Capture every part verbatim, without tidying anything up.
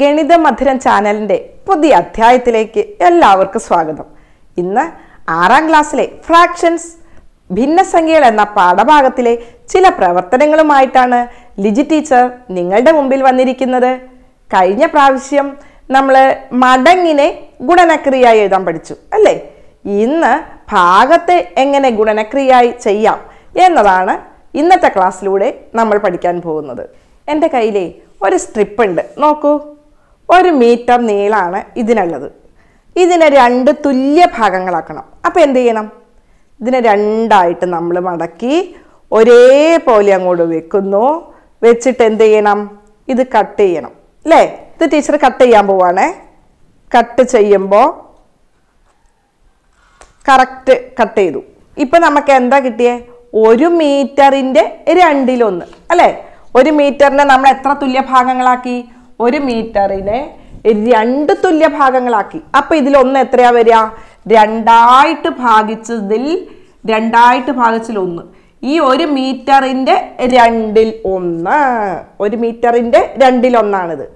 ഗണിത മധുരം ചാനലിന്റെ പുതിയ അധ്യായത്തിലേക്ക് എല്ലാവർക്കും സ്വാഗതം. ഇന്ന് ആറാം ക്ലാസ്സിലെ ഫ്രാക്ഷൻസ് ഭിന്നസംഖ്യകൾ എന്ന പാഠഭാഗത്തിലെ ചില പ്രവർത്തനങ്ങളുമായിട്ടാണ് ലിജി ടീച്ചർ നിങ്ങളുടെ മുമ്പിൽ വന്നിരിക്കുന്നത്. കഴിഞ്ഞ പ്രാവശ്യം നമ്മൾ മടങ്ങിനെ ഗുണനക്രിയയായി എഴുതാൻ പഠിച്ചു അല്ലേ? ഇന്ന് ഭാഗത്തെ എങ്ങനെ ഗുണനക്രിയയായി ചെയ്യാം എന്നതാണ് ഇന്നത്തെ ക്ലാസ്സിലൂടെ നമ്മൾ പഠിക്കാൻ പോകുന്നത്. എൻ്റെ കയ്യിലെ ഒരു സ്ട്രിപ്പുണ്ട്, നോക്കൂ. ഒരു മീറ്റർ നീളമാണ് ഇതിനുള്ളത്. ഇതിനെ രണ്ട് തുല്യ ഭാഗങ്ങളാക്കണം. അപ്പോൾ എന്ത് ചെയ്യണം? ഇതിനെ രണ്ടായിട്ട് നമ്മൾ മടക്കി ഒരേപോലെ അങ്ങോട്ട് വെക്കുന്നു. വെച്ചിട്ട് എന്ത് ചെയ്യണം? ഇത് കട്ട് ചെയ്യണം അല്ലേ? ഇത് ടീച്ചർ കട്ട് ചെയ്യാൻ പോവാണേ. കട്ട് ചെയ്യുമ്പോൾ കറക്റ്റ് കട്ട് ചെയ്തു. ഇപ്പം നമുക്ക് എന്താ കിട്ടിയേ? ഒരു മീറ്ററിൻ്റെ രണ്ടിലൊന്ന് അല്ലേ? ഒരു മീറ്ററിനെ നമ്മൾ എത്ര തുല്യ ഭാഗങ്ങളാക്കി? ഒരു മീറ്ററിനെ രണ്ട് തുല്യ ഭാഗങ്ങളാക്കി. അപ്പം ഇതിലൊന്ന് എത്രയാ വരിക? രണ്ടായിട്ട് ഭാഗിച്ചതിൽ രണ്ടായിട്ട് ഭാഗിച്ചതിൽ ഒന്ന്. ഈ ഒരു മീറ്ററിൻ്റെ രണ്ടിൽ ഒന്ന്. ഒരു മീറ്ററിൻ്റെ രണ്ടിലൊന്നാണിത്.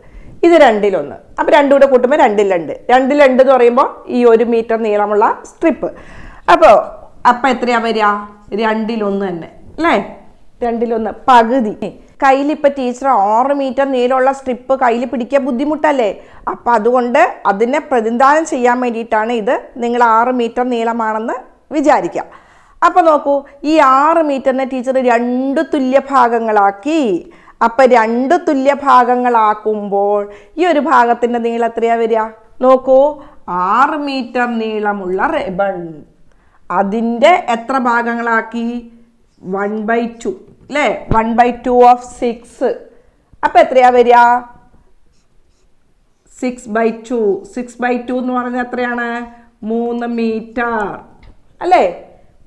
ഇത് രണ്ടിലൊന്ന്. അപ്പം രണ്ടും കൂടെ കൂട്ടുമ്പോൾ രണ്ടിൽ രണ്ട്. രണ്ടിൽ രണ്ട് എന്ന് പറയുമ്പോൾ ഈ ഒരു മീറ്റർ നീളമുള്ള സ്ട്രിപ്പ്. അപ്പോൾ അപ്പം എത്രയാ വരിക? രണ്ടിലൊന്ന് തന്നെ അല്ലേ? രണ്ടിലൊന്ന് പകുതി. കയ്യിലിപ്പോൾ ടീച്ചർ ആറ് മീറ്റർ നീളമുള്ള സ്ട്രിപ്പ് കയ്യിൽ പിടിക്കാൻ ബുദ്ധിമുട്ടല്ലേ? അപ്പം അതുകൊണ്ട് അതിനെ പ്രതിനിധാനം ചെയ്യാൻ വേണ്ടിയിട്ടാണ് ഇത്. നിങ്ങൾ ആറ് മീറ്റർ നീളമാണെന്ന് വിചാരിക്കുക. അപ്പം നോക്കൂ, ഈ ആറ് മീറ്ററിനെ ടീച്ചർ രണ്ട് തുല്യ ഭാഗങ്ങളാക്കി. അപ്പം രണ്ട് തുല്യ ഭാഗങ്ങളാക്കുമ്പോൾ ഈ ഒരു ഭാഗത്തിൻ്റെ നീളം എത്രയാണ് വരിക? നോക്കൂ, ആറ് മീറ്റർ നീളമുള്ള റിബൺ അതിൻ്റെ എത്ര ഭാഗങ്ങളാക്കി? വൺ ബൈ ടു അല്ലേ? One by two of six. അപ്പം എത്രയാ വരിക? Six by two. Six by two എന്ന് പറഞ്ഞാൽ എത്രയാണ്? മൂന്ന് മീറ്റർ അല്ലേ?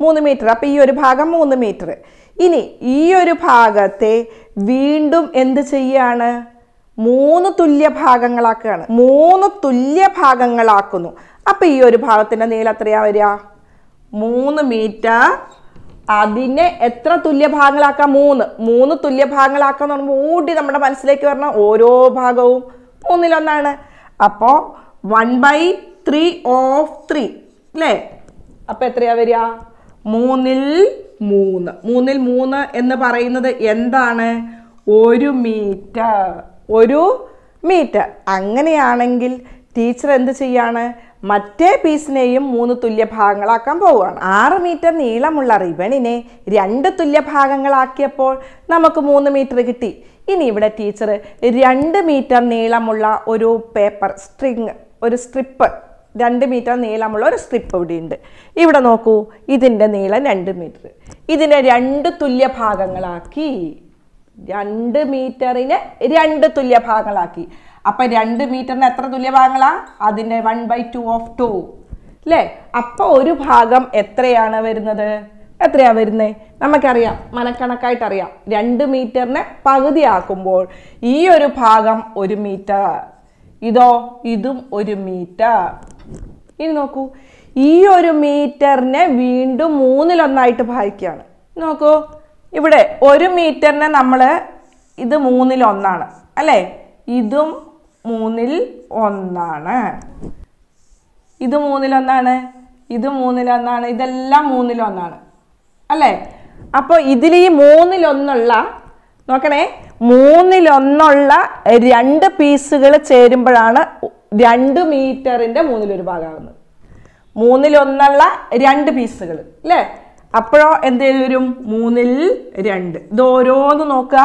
മൂന്ന് മീറ്റർ. അപ്പം ഈ ഒരു ഭാഗം മൂന്ന് മീറ്റർ. ഇനി ഈ ഒരു ഭാഗത്തെ വീണ്ടും എന്ത് ചെയ്യാണ്? മൂന്ന് തുല്യ ഭാഗങ്ങളാക്കുകയാണ്. മൂന്ന് തുല്യ ഭാഗങ്ങളാക്കുന്നു. അപ്പം ഈ ഒരു ഭാഗത്തിൻ്റെ നീളം എത്രയാ വരിക? മൂന്ന് മീറ്റർ. അതിനെ എത്ര തുല്യ ഭാഗങ്ങളാക്കാം? മൂന്ന്. മൂന്ന് തുല്യ ഭാഗങ്ങളാക്കാന്ന് പറയുമ്പോൾ ഓടി നമ്മുടെ മനസ്സിലേക്ക് വരണം ഓരോ ഭാഗവും മൂന്നിലൊന്നാണ്. അപ്പോൾ one by three of three അല്ലേ? അപ്പം എത്രയാ വരിക? മൂന്നിൽ മൂന്ന്. മൂന്നിൽ മൂന്ന് എന്ന് പറയുന്നത് എന്താണ്? ഒരു മീറ്റർ. ഒരു മീറ്റർ. അങ്ങനെയാണെങ്കിൽ ടീച്ചർ എന്ത് ചെയ്യാണ്? മറ്റേ പീസിനെയും മൂന്ന് തുല്യ ഭാഗങ്ങളാക്കാൻ പോവുകയാണ്. ആറ് മീറ്റർ നീളമുള്ള റിബണിനെ രണ്ട് തുല്യ ഭാഗങ്ങളാക്കിയപ്പോൾ നമുക്ക് മൂന്ന് മീറ്റർ കിട്ടി. ഇനി ഇവിടെ ടീച്ചർ രണ്ട് മീറ്റർ നീളമുള്ള ഒരു പേപ്പർ സ്ട്രിങ്, ഒരു സ്ട്രിപ്പ്, രണ്ട് മീറ്റർ നീളമുള്ള ഒരു സ്ട്രിപ്പ് ഇവിടെയുണ്ട്. ഇവിടെ നോക്കൂ, ഇതിൻ്റെ നീളം രണ്ട് മീറ്റർ. ഇതിനെ രണ്ട് തുല്യ ഭാഗങ്ങളാക്കി. രണ്ട് മീറ്ററിനെ രണ്ട് തുല്യ ഭാഗങ്ങളാക്കി. അപ്പം രണ്ട് മീറ്ററിന് എത്ര തുല്യ ഭാഗങ്ങളാണ്? അതിൻ്റെ one by two of two അല്ലേ? അപ്പോൾ ഒരു ഭാഗം എത്രയാണ് വരുന്നത്? എത്രയാണ് വരുന്നത്? നമുക്കറിയാം, മനക്കണക്കായിട്ടറിയാം. രണ്ട് മീറ്ററിനെ പകുതിയാക്കുമ്പോൾ ഈ ഒരു ഭാഗം ഒരു മീറ്റർ, ഇതോ ഇതും ഒരു മീറ്റർ. ഇനി നോക്കൂ, ഈ ഒരു മീറ്ററിനെ വീണ്ടും മൂന്നിലൊന്നായിട്ട് ഭാഗിക്കുകയാണ്. നോക്കൂ, ഇവിടെ ഒരു മീറ്ററിനെ നമ്മൾ ഇത് മൂന്നിലൊന്നാണ് അല്ലേ? ഇതും മൂന്നിൽ ഒന്നാണ്. ഇത് മൂന്നിലൊന്നാണ്. ഇത് മൂന്നിലൊന്നാണ്. ഇതെല്ലാം മൂന്നിലൊന്നാണ് അല്ലേ? അപ്പോൾ ഇതിൽ ഈ മൂന്നിലൊന്നുള്ള, നോക്കണേ, മൂന്നിലൊന്നുള്ള രണ്ട് പീസുകൾ ചേരുമ്പോഴാണ് രണ്ട് മീറ്ററിൻ്റെ മൂന്നിലൊരു ഭാഗമാകുന്നത്. മൂന്നിലൊന്നുള്ള രണ്ട് പീസുകൾ അല്ലേ? അപ്പോഴോ എന്ത് വരും? മൂന്നിൽ രണ്ട്. ഇത് ഓരോന്ന് നോക്കുക.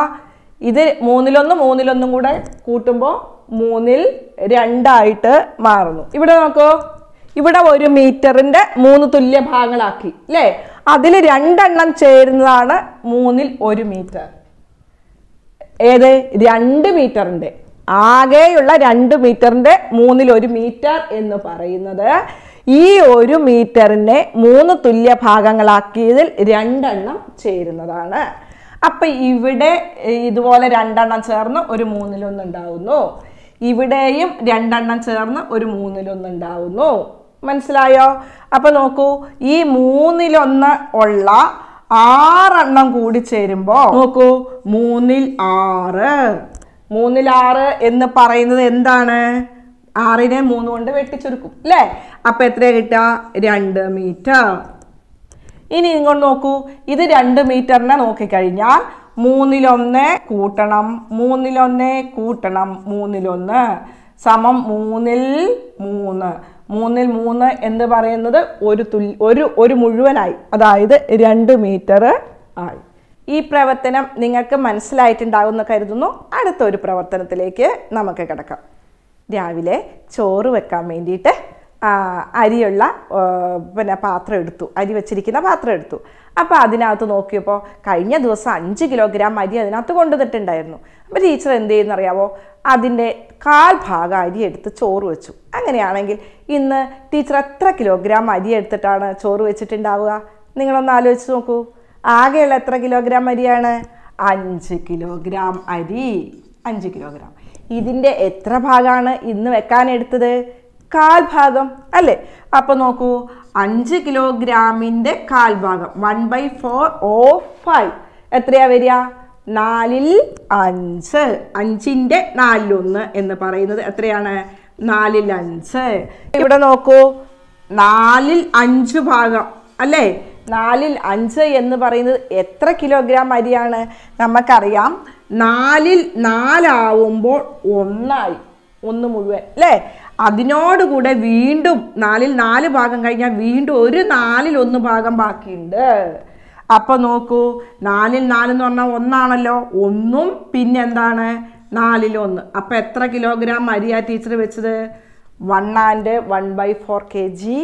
ഇത് മൂന്നിലൊന്ന് മൂന്നിലൊന്നും കൂടെ കൂട്ടുമ്പോൾ മൂന്നിൽ രണ്ടായിട്ട് മാറുന്നു. ഇവിടെ നോക്കൂ, ഇവിടെ ഒരു മീറ്ററിൻ്റെ മൂന്ന് തുല്യ ഭാഗങ്ങളാക്കി അല്ലേ? അതിൽ രണ്ടെണ്ണം ചേരുന്നതാണ് മൂന്നിൽ ഒരു മീറ്റർ. ഏത്? രണ്ട് മീറ്ററിൻ്റെ ആകെയുള്ള രണ്ട് മീറ്ററിൻ്റെ മൂന്നിൽ ഒരു മീറ്റർ എന്ന് പറയുന്നത് ഈ ഒരു മീറ്ററിനെ മൂന്ന് തുല്യ ഭാഗങ്ങളാക്കിയതിൽ രണ്ടെണ്ണം ചേരുന്നതാണ്. അപ്പം ഇവിടെ ഇതുപോലെ രണ്ടെണ്ണം ചേർന്ന് ഒരു മൂന്നിലൊന്നുണ്ടാവുന്നു. ഇവിടെയും രണ്ടെണ്ണം ചേർന്ന് ഒരു മൂന്നിലൊന്നുണ്ടാവുന്നു. മനസ്സിലായോ? അപ്പം നോക്കൂ, ഈ മൂന്നിലൊന്ന് ഉള്ള ആറെണ്ണം കൂടി ചേരുമ്പോൾ നോക്കൂ, മൂന്നിൽ ആറ്. മൂന്നിൽ ആറ് എന്ന് പറയുന്നത് എന്താണ്? ആറിനെ മൂന്ന് കൊണ്ട് വെട്ടിച്ചുരുക്കും അല്ലേ? അപ്പോൾ എത്ര കിട്ടാ? രണ്ട് മീറ്റർ. ഇനി ഇങ്ങോട്ട് നോക്കൂ, ഇത് രണ്ട് മീറ്ററിനെ നോക്കിക്കഴിഞ്ഞാൽ മൂന്നിലൊന്ന് കൂട്ടണം മൂന്നിലൊന്ന് കൂട്ടണം മൂന്നിലൊന്ന് സമം മൂന്നിൽ മൂന്ന്. മൂന്നിൽ മൂന്ന് എന്ന് പറയുന്നത് ഒരു തുൽ ഒരു ഒരു മുഴുവനായി, അതായത് രണ്ട് മീറ്റർ ആയി. ഈ പ്രവർത്തനം നിങ്ങൾക്ക് മനസ്സിലായിട്ടുണ്ടാകുമെന്ന് കരുതുന്നു. അടുത്തൊരു പ്രവർത്തനത്തിലേക്ക് നമുക്ക് കിടക്കാം. രാവിലെ ചോറ് വെക്കാൻ വേണ്ടിയിട്ട് അരിയുള്ള പിന്നെ പാത്രം എടുത്തു, അരി വെച്ചിരിക്കുന്ന പാത്രം എടുത്തു. അപ്പോൾ അതിനകത്ത് നോക്കിയപ്പോൾ കഴിഞ്ഞ ദിവസം അഞ്ച് കിലോഗ്രാം അരി അതിനകത്ത് കൊണ്ടുവന്നിട്ടുണ്ടായിരുന്നു. അപ്പോൾ ടീച്ചർ എന്ത് ചെയ്യുന്നറിയാവോ, അതിൻ്റെ കാൽ ഭാഗം അരി എടുത്ത് ചോറ് വെച്ചു. അങ്ങനെയാണെങ്കിൽ ഇന്ന് ടീച്ചർ എത്ര കിലോഗ്രാം അരി എടുത്തിട്ടാണ് ചോറ് വെച്ചിട്ടുണ്ടാവുക? നിങ്ങളൊന്ന് ആലോചിച്ച് നോക്കൂ. ആകെയുള്ള എത്ര കിലോഗ്രാം അരിയാണ്? അഞ്ച് കിലോഗ്രാം അരി. അഞ്ച് കിലോഗ്രാം. ഇതിൻ്റെ എത്ര ഭാഗമാണ് ഇന്ന് വെക്കാനെടുത്തത്? കാൽ ഭാഗം അല്ലേ? അപ്പോൾ നോക്കൂ, അഞ്ച് കിലോഗ്രാമിൻ്റെ കാൽ ഭാഗം one by four of five എത്രയാ വരിക? നാലിൽ അഞ്ച്. അഞ്ചിൻ്റെ നാലിലൊന്ന് എന്ന് പറയുന്നത് എത്രയാണ്? നാലിൽ അഞ്ച്. ഇവിടെ നോക്കൂ, നാലിൽ അഞ്ച് ഭാഗം അല്ലേ? നാലിൽ അഞ്ച് എന്ന് പറയുന്നത് എത്ര കിലോഗ്രാം അരിയാണ്? നമുക്കറിയാം നാലിൽ നാലാവുമ്പോൾ ഒന്നായി, ഒന്ന് മുഴുവൻ അല്ലേ? അതിനോടുകൂടെ വീണ്ടും നാലിൽ നാല് ഭാഗം കഴിഞ്ഞാൽ വീണ്ടും ഒരു നാലിൽ ഒന്ന് ഭാഗം ബാക്കിയുണ്ട്. അപ്പം നോക്കൂ, നാലിൽ നാലെന്ന് പറഞ്ഞാൽ ഒന്നാണല്ലോ, ഒന്നും പിന്നെ എന്താണ് നാലിലൊന്ന്. അപ്പം എത്ര കിലോഗ്രാം അരിയാ ടീച്ചർ വെച്ചത്? One and one by four K G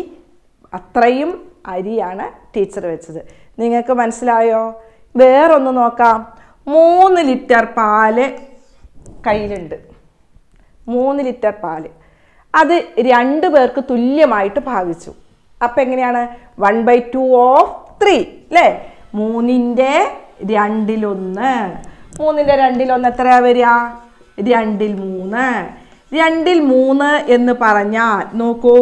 അത്രയും അരിയാണ് ടീച്ചർ വെച്ചത്. നിങ്ങൾക്ക് മനസ്സിലായോ? വേറൊന്ന് നോക്കാം. മൂന്ന് ലിറ്റർ പാല് കയ്യിലുണ്ട്. മൂന്ന് ലിറ്റർ പാല് അത് രണ്ട് പേർക്ക് തുല്യമായിട്ട് ഭാഗിച്ചു. അപ്പം എങ്ങനെയാണ്? One by two of three അല്ലേ? മൂന്നിൻ്റെ രണ്ടിലൊന്ന്. മൂന്നിൻ്റെ രണ്ടിലൊന്ന് എത്രയാണ് വരിക? രണ്ടിൽ മൂന്ന്. രണ്ടിൽ മൂന്ന് എന്ന് പറഞ്ഞാൽ നോക്കൂ,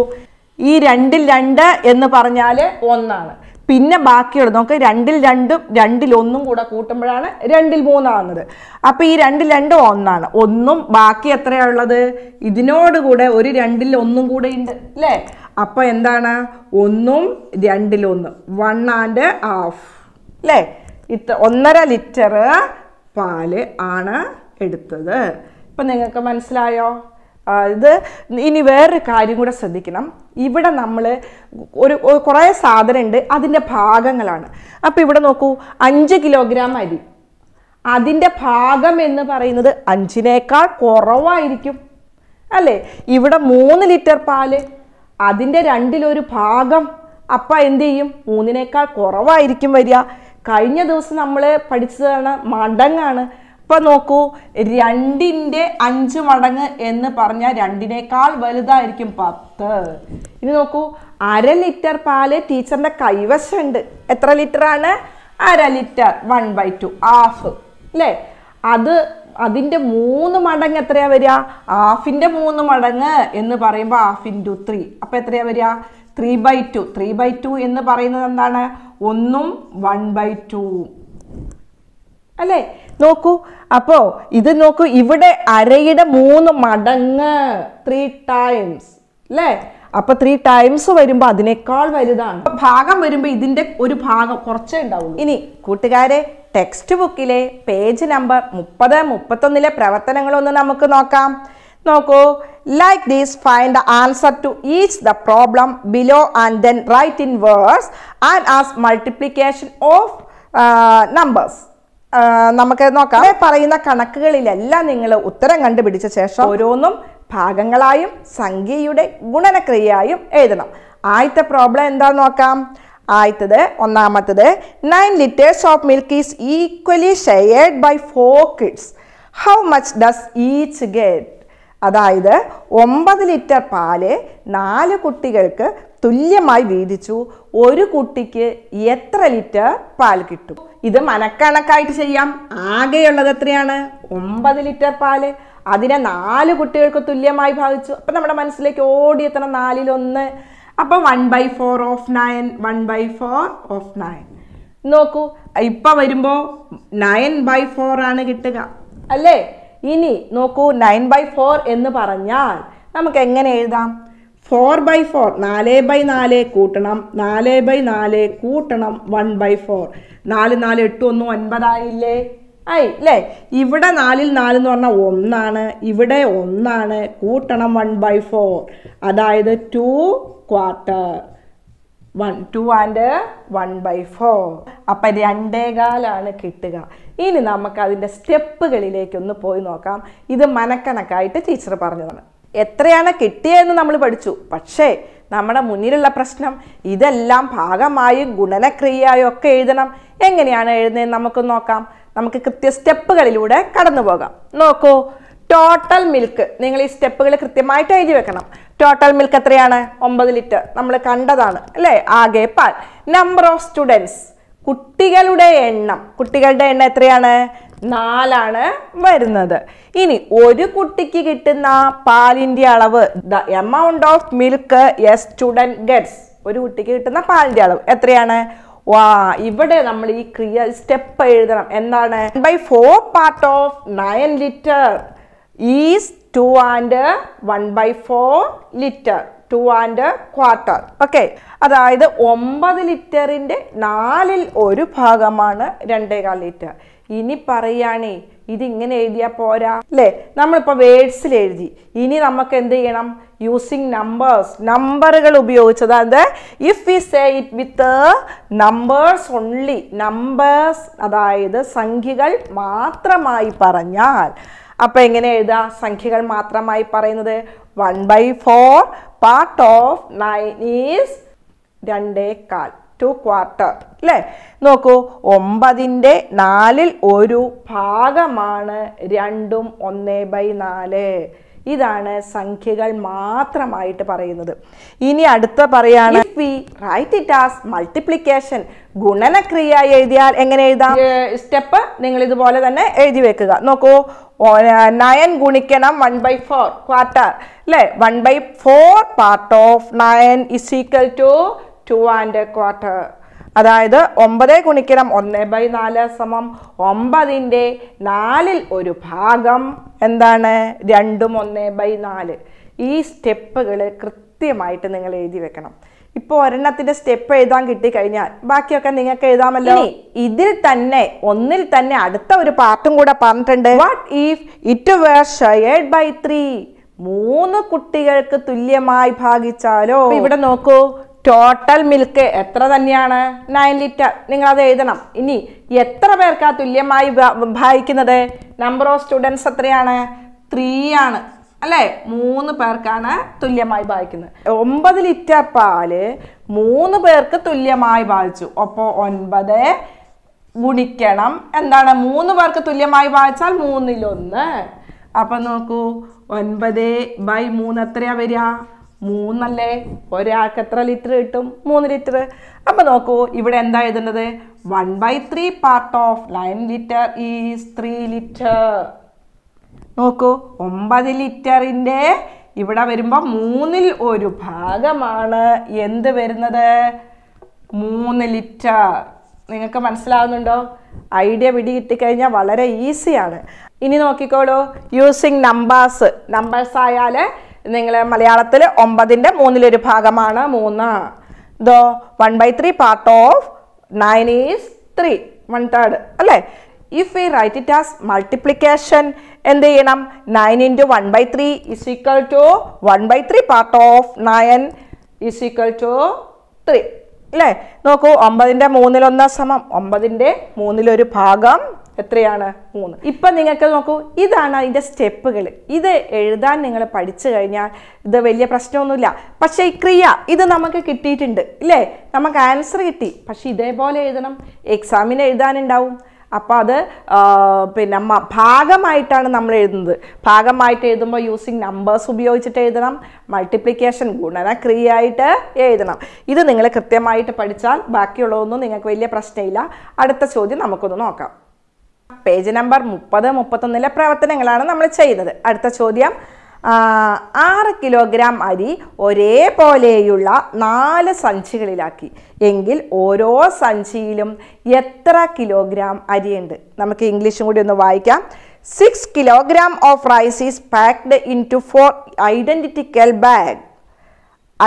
ഈ രണ്ടിൽ രണ്ട് എന്ന് പറഞ്ഞാൽ ഒന്നാണ്. പിന്നെ ബാക്കിയുള്ള നമുക്ക് രണ്ടിൽ രണ്ടും രണ്ടിലൊന്നും കൂടെ കൂട്ടുമ്പോഴാണ് രണ്ടിൽ മൂന്നാകുന്നത്. അപ്പോൾ ഈ രണ്ടിൽ രണ്ടും ഒന്നാണ്. ഒന്നും ബാക്കി എത്രയാണുള്ളത്? ഇതിനോടുകൂടെ ഒരു രണ്ടിൽ ഒന്നും കൂടെ ഉണ്ട് അല്ലേ? അപ്പോൾ എന്താണ്? ഒന്നും രണ്ടിലൊന്ന്, വൺ ആൻഡ് ഹാഫ് അല്ലേ? ഇത്ര ഒന്നര ലിറ്റർ പാല് ആണ് എടുത്തത്. ഇപ്പം നിങ്ങൾക്ക് മനസ്സിലായോ? ഇത് ഇനി വേറൊരു കാര്യം കൂടെ ശ്രദ്ധിക്കണം. ഇവിടെ നമ്മൾ ഒരു കുറേ സാധനം ഉണ്ട്, അതിൻ്റെ ഭാഗങ്ങളാണ്. അപ്പോൾ ഇവിടെ നോക്കൂ, അഞ്ച് കിലോഗ്രാം അരി അതിൻ്റെ ഭാഗം എന്ന് പറയുന്നത് അഞ്ചിനേക്കാൾ കുറവായിരിക്കും അല്ലേ? ഇവിടെ മൂന്ന് ലിറ്റർ പാല് അതിൻ്റെ രണ്ടിലൊരു ഭാഗം. അപ്പം എന്ത് ചെയ്യും? മൂന്നിനേക്കാൾ കുറവായിരിക്കും വരിക. കഴിഞ്ഞ ദിവസം നമ്മൾ പഠിച്ചതാണ് മടങ്ങാണ്. ഇപ്പം നോക്കൂ, രണ്ടിൻ്റെ അഞ്ച് മടങ്ങ് എന്ന് പറഞ്ഞാൽ രണ്ടിനേക്കാൾ വലുതായിരിക്കും പത്ത്. ഇനി നോക്കൂ, അര ലിറ്റർ പാല് ടീച്ചറിൻ്റെ കൈവശമുണ്ട്. എത്ര ലിറ്ററാണ്? അര litre, one by two half അല്ലേ? അത് അതിൻ്റെ മൂന്ന് മടങ്ങ് എത്രയാണ് വരിക? ഹാഫിൻ്റെ മൂന്ന് മടങ്ങ് എന്ന് പറയുമ്പോൾ ഹാഫ് ഇൻ ടു ത്രീ. അപ്പം എത്രയാണ് വരിക? Three by two. Three by two എന്ന് പറയുന്നത് എന്താണ്? ഒന്നും വൺ ബൈ ടു അല്ലേ? നോക്കൂ, അപ്പോൾ ഇത് നോക്കൂ, ഇവിടെ അരയുടെ മൂന്ന് മടങ്ങ് ത്രീ ടൈംസ് അല്ലേ? അപ്പോൾ ത്രീ ടൈംസ് വരുമ്പോൾ അതിനേക്കാൾ വലുതാണ്. ഭാഗം വരുമ്പോൾ ഇതിൻ്റെ ഒരു ഭാഗം കുറച്ചേ ഉണ്ടാവുള്ളൂ. ഇനി കൂട്ടുകാരെ, ടെക്സ്റ്റ് ബുക്കിലെ പേജ് നമ്പർ മുപ്പത് മുപ്പത്തൊന്നിലെ പ്രവർത്തനങ്ങളൊന്ന് നമുക്ക് നോക്കാം. നോക്കൂ, like this find the answer to each the problem below and then write in words and ask multiplication of uh, numbers. നമുക്ക് നോക്കാം. പറയുന്ന കണക്കുകളിലെല്ലാം നിങ്ങൾ ഉത്തരം കണ്ടുപിടിച്ച ശേഷം ഓരോന്നും ഭാഗങ്ങളായും സംഖ്യയുടെ ഗുണനക്രിയയായും എഴുതണം. ആദ്യത്തെ പ്രോബ്ലം എന്താന്ന് നോക്കാം. ആദ്യത്തത് ഒന്നാമത്തത്, nine litres of milk is equally shared by four kids. How much does each get? അതായത് ഒമ്പത് ലിറ്റർ പാല് നാല് കുട്ടികൾക്ക് തുല്യമായി വീതിച്ചു. ഒരു കുട്ടിക്ക് എത്ര ലിറ്റർ പാൽ കിട്ടും? ഇത് മനക്കണക്കായിട്ട് ചെയ്യാം. ആകെയുള്ളത് എത്രയാണ്? ഒമ്പത് ലിറ്റർ പാല്. അതിനെ നാല് കുട്ടികൾക്ക് തുല്യമായി ഭാവിച്ചു. അപ്പം നമ്മുടെ മനസ്സിലേക്ക് ഓടിയെത്തണം നാലിലൊന്ന്. അപ്പം one by four of nine. One by four of nine. നോക്കൂ, ഇപ്പം വരുമ്പോൾ നയൻ ബൈ ഫോർ ആണ് കിട്ടുക അല്ലേ? ഇനി നോക്കൂ നയൻ ബൈ ഫോർ എന്ന് പറഞ്ഞാൽ നമുക്ക് എങ്ങനെ എഴുതാം? ഫോർ ബൈ ഫോർ നാല് ബൈ നാല് കൂട്ടണം, നാല് ബൈ നാല് കൂട്ടണം വൺ ബൈ ഫോർ. നാല് നാല് എട്ട് ഒന്ന് ഒൻപതായില്ലേ? ആയി അല്ലേ? ഇവിടെ നാലിൽ നാല് എന്ന് പറഞ്ഞാൽ ഒന്നാണ്, ഇവിടെ ഒന്നാണ്, കൂട്ടണം വൺ ബൈ ഫോർ, അതായത് two quarter one two and one by four. അപ്പം രണ്ടേകാലാണ് കിട്ടുക. ഇനി നമുക്കതിൻ്റെ സ്റ്റെപ്പുകളിലേക്കൊന്ന് പോയി നോക്കാം. ഇത് മനക്കണക്കായിട്ട് ടീച്ചർ പറഞ്ഞതാണ്. എത്രയാണ് കിട്ടിയതെന്ന് നമ്മൾ പഠിച്ചു. പക്ഷേ നമ്മുടെ മുന്നിലുള്ള പ്രശ്നം ഇതെല്ലാം ഭാഗമായി ഗുണനക്രിയയായും ഒക്കെ എഴുതണം. എങ്ങനെയാണ് എഴുതുന്നത് നമുക്ക് നോക്കാം. നമുക്ക് കൃത്യ സ്റ്റെപ്പുകളിലൂടെ കടന്നു പോകാം. നോക്കൂ, ടോട്ടൽ മിൽക്ക്, നിങ്ങൾ ഈ സ്റ്റെപ്പുകൾ കൃത്യമായിട്ട് എഴുതി വെക്കണം. ടോട്ടൽ മിൽക്ക് എത്രയാണ്? ഒമ്പത് ലിറ്റർ, നമ്മൾ കണ്ടതാണ് അല്ലേ? ആകെ പാൽ. നമ്പർ ഓഫ് സ്റ്റുഡൻസ്, കുട്ടികളുടെ എണ്ണം, കുട്ടികളുടെ എണ്ണം എത്രയാണ്? നാലാണ് വരുന്നത്. ഇനി ഒരു കുട്ടിക്ക് കിട്ടുന്ന പാലിൻ്റെ അളവ്, the amount of milk a student gets, ഒരു കുട്ടിക്ക് കിട്ടുന്ന പാലിൻ്റെ അളവ് എത്രയാണ്? വാ, ഇവിടെ നമ്മൾ ഈ ക്രിയ സ്റ്റെപ്പ് എഴുതണം. എന്താണ്? By four part of nine litre is two and one by four litre, two and quarter. Okay, അതായത് ഒമ്പത് ലിറ്ററിൻ്റെ നാലിൽ ഒരു ഭാഗമാണ് രണ്ടേകാൽ ലിറ്റർ. ഇനി പറയുകയാണേ ഇതിങ്ങനെ എഴുതിയാൽ പോരാ അല്ലേ? നമ്മളിപ്പോൾ വേർഡ്സിൽ എഴുതി. ഇനി നമുക്ക് എന്ത് ചെയ്യണം? യൂസിങ് നമ്പേഴ്സ്, നമ്പറുകൾ ഉപയോഗിച്ച്, അതായത് if we say it with numbers only, numbers അതായത് സംഖ്യകൾ മാത്രമായി പറഞ്ഞാൽ അപ്പം എങ്ങനെ എഴുതാ? സംഖ്യകൾ മാത്രമായി പറയുന്നത് one by four part of nine is രണ്ടേകാൽ, ടു ക്വാർട്ടർ അല്ലേ? നോക്കൂ, ഒമ്പതിൻ്റെ നാലിൽ ഒരു ഭാഗമാണ് രണ്ടും ഒന്ന് ബൈ നാല്. ഇതാണ് സംഖ്യകൾ മാത്രമായിട്ട് പറയുന്നത്. ഇനി അടുത്ത പറയാണ് if we write it as multiplication, ഗുണനക്രിയ എഴുതിയാൽ എങ്ങനെ എഴുതാം? സ്റ്റെപ്പ് നിങ്ങൾ ഇതുപോലെ തന്നെ എഴുതി വെക്കുക. നോക്കൂ, നയൻ ഗുണിക്കണം വൺ ബൈ ഫോർ, ക്വാർട്ടർ അല്ലേ? One by four part of nine is equal to two and quarter, അതായത് ഒമ്പത് ഗുണിക്കണം ഒന്ന് ബൈ നാല് സമം ഒമ്പതിൻ്റെ നാലിൽ ഒരു ഭാഗം എന്താണ്? രണ്ടും ഒന്ന് ബൈ നാല്. ഈ സ്റ്റെപ്പുകൾ കൃത്യമായിട്ട് നിങ്ങൾ എഴുതി വെക്കണം. ഇപ്പോൾ ഒരെണ്ണത്തിൻ്റെ സ്റ്റെപ്പ് എഴുതാൻ കിട്ടിക്കഴിഞ്ഞാൽ ബാക്കിയൊക്കെ നിങ്ങൾക്ക് എഴുതാമല്ലോ. ഇതിൽ തന്നെ ഒന്നിൽ തന്നെ അടുത്ത ഒരു പാർട്ടും കൂടെ പറഞ്ഞിട്ടുണ്ട്. What if it were shared by three, മൂന്ന് കുട്ടികൾക്ക് തുല്യമായി ഭാഗിച്ചാലോ? ഇവിടെ നോക്കൂ, ടോട്ടൽ മിൽക്ക് എത്ര തന്നെയാണ്? Nine litre. നിങ്ങൾ അത് എഴുതണം. ഇനി എത്ര പേർക്കാ തുല്യമായി ഭാഗിക്കുന്നത്? നമ്പർ ഓഫ് സ്റ്റുഡൻസ് എത്രയാണ്? ത്രീ ആണ് അല്ലേ? മൂന്ന് പേർക്കാണ് തുല്യമായി ഭാഗിക്കുന്നത്. ഒമ്പത് ലിറ്റർ പാല് മൂന്ന് പേർക്ക് തുല്യമായി ഭാഗിച്ചു. അപ്പോൾ ഒൻപത് ഗുണിക്കണം എന്താണ്? മൂന്ന് പേർക്ക് തുല്യമായി ഭാഗിച്ചാൽ മൂന്നിലൊന്ന്. അപ്പം നോക്കൂ, ഒൻപത് ബൈ മൂന്ന് എത്രയാ വരിക? മൂന്നല്ലേ? ഒരാൾക്ക് എത്ര ലിറ്റർ കിട്ടും? മൂന്ന് ലിറ്റർ. അപ്പം നോക്കൂ, ഇവിടെ എന്താ എഴുതുന്നത്? One by three part of nine litre is three litre. നോക്കൂ, ഒമ്പത് ലിറ്ററിൻ്റെ ഇവിടെ വരുമ്പോൾ മൂന്നിൽ ഒരു ഭാഗമാണ് എന്ത് വരുന്നത്? മൂന്ന് ലിറ്റർ. നിങ്ങൾക്ക് മനസ്സിലാവുന്നുണ്ടോ? ഐഡിയ പിടി കിട്ടിക്കഴിഞ്ഞാൽ വളരെ ഈസിയാണ്. ഇനി നോക്കിക്കോളൂ, യൂസിങ് നമ്പേഴ്സ്, നമ്പേഴ്സ് ആയാൽ നിങ്ങൾ മലയാളത്തിൽ ഒമ്പതിൻ്റെ മൂന്നിലൊരു ഭാഗമാണ് മൂന്ന്. Though one by three part of nine is three, one third അല്ലേ? If we write it as multiplication എന്ത് ചെയ്യണം? Nine into one by three is equal to one by three part of nine is equal to three അല്ലേ? നോക്കൂ, ഒമ്പതിൻ്റെ മൂന്നിലൊന്ന് സമം ഒമ്പതിൻ്റെ മൂന്നിലൊരു ഭാഗം എത്രയാണ്? മൂന്ന്. ഇപ്പം നിങ്ങൾക്ക് നോക്കൂ, ഇതാണ് അതിൻ്റെ സ്റ്റെപ്പുകൾ. ഇത് എഴുതാൻ നിങ്ങൾ പഠിച്ചു കഴിഞ്ഞാൽ ഇത് വലിയ പ്രശ്നമൊന്നുമില്ല. പക്ഷേ ഈ ക്രിയ ഇത് നമുക്ക് കിട്ടിയിട്ടുണ്ട് ഇല്ലേ? നമുക്ക് ആൻസർ കിട്ടി. പക്ഷേ ഇതേപോലെ എഴുതണം, എക്സാമിന് എഴുതാനുണ്ടാവും. അപ്പോൾ അത് പിന്നെ ഭാഗമായിട്ടാണ് നമ്മൾ എഴുതുന്നത്. ഭാഗമായിട്ട് എഴുതുമ്പോൾ യൂസിങ് നമ്പേഴ്സ് ഉപയോഗിച്ചിട്ട് എഴുതണം. മൾട്ടിപ്ലിക്കേഷൻ ഗുണനക്രിയ ആയിട്ട് എഴുതണം. ഇത് നിങ്ങൾ കൃത്യമായിട്ട് പഠിച്ചാൽ ബാക്കിയുള്ളതൊന്നും നിങ്ങൾക്ക് വലിയ പ്രശ്നമില്ല. അടുത്ത ചോദ്യം നമുക്കൊന്ന് നോക്കാം. പേജ് നമ്പർ മുപ്പത് മുപ്പത്തൊന്നിലെ പ്രവർത്തനങ്ങളാണ് നമ്മൾ ചെയ്യുന്നത്. അടുത്ത ചോദ്യം, ആറ് കിലോഗ്രാം അരി ഒരേപോലെയുള്ള നാല് സഞ്ചികളിലാക്കി എങ്കിൽ ഓരോ സഞ്ചിയിലും എത്ര കിലോഗ്രാം അരിയുണ്ട്? നമുക്ക് ഇംഗ്ലീഷും കൂടി ഒന്ന് വായിക്കാം. six kilograms of rice is packed into four identical bags.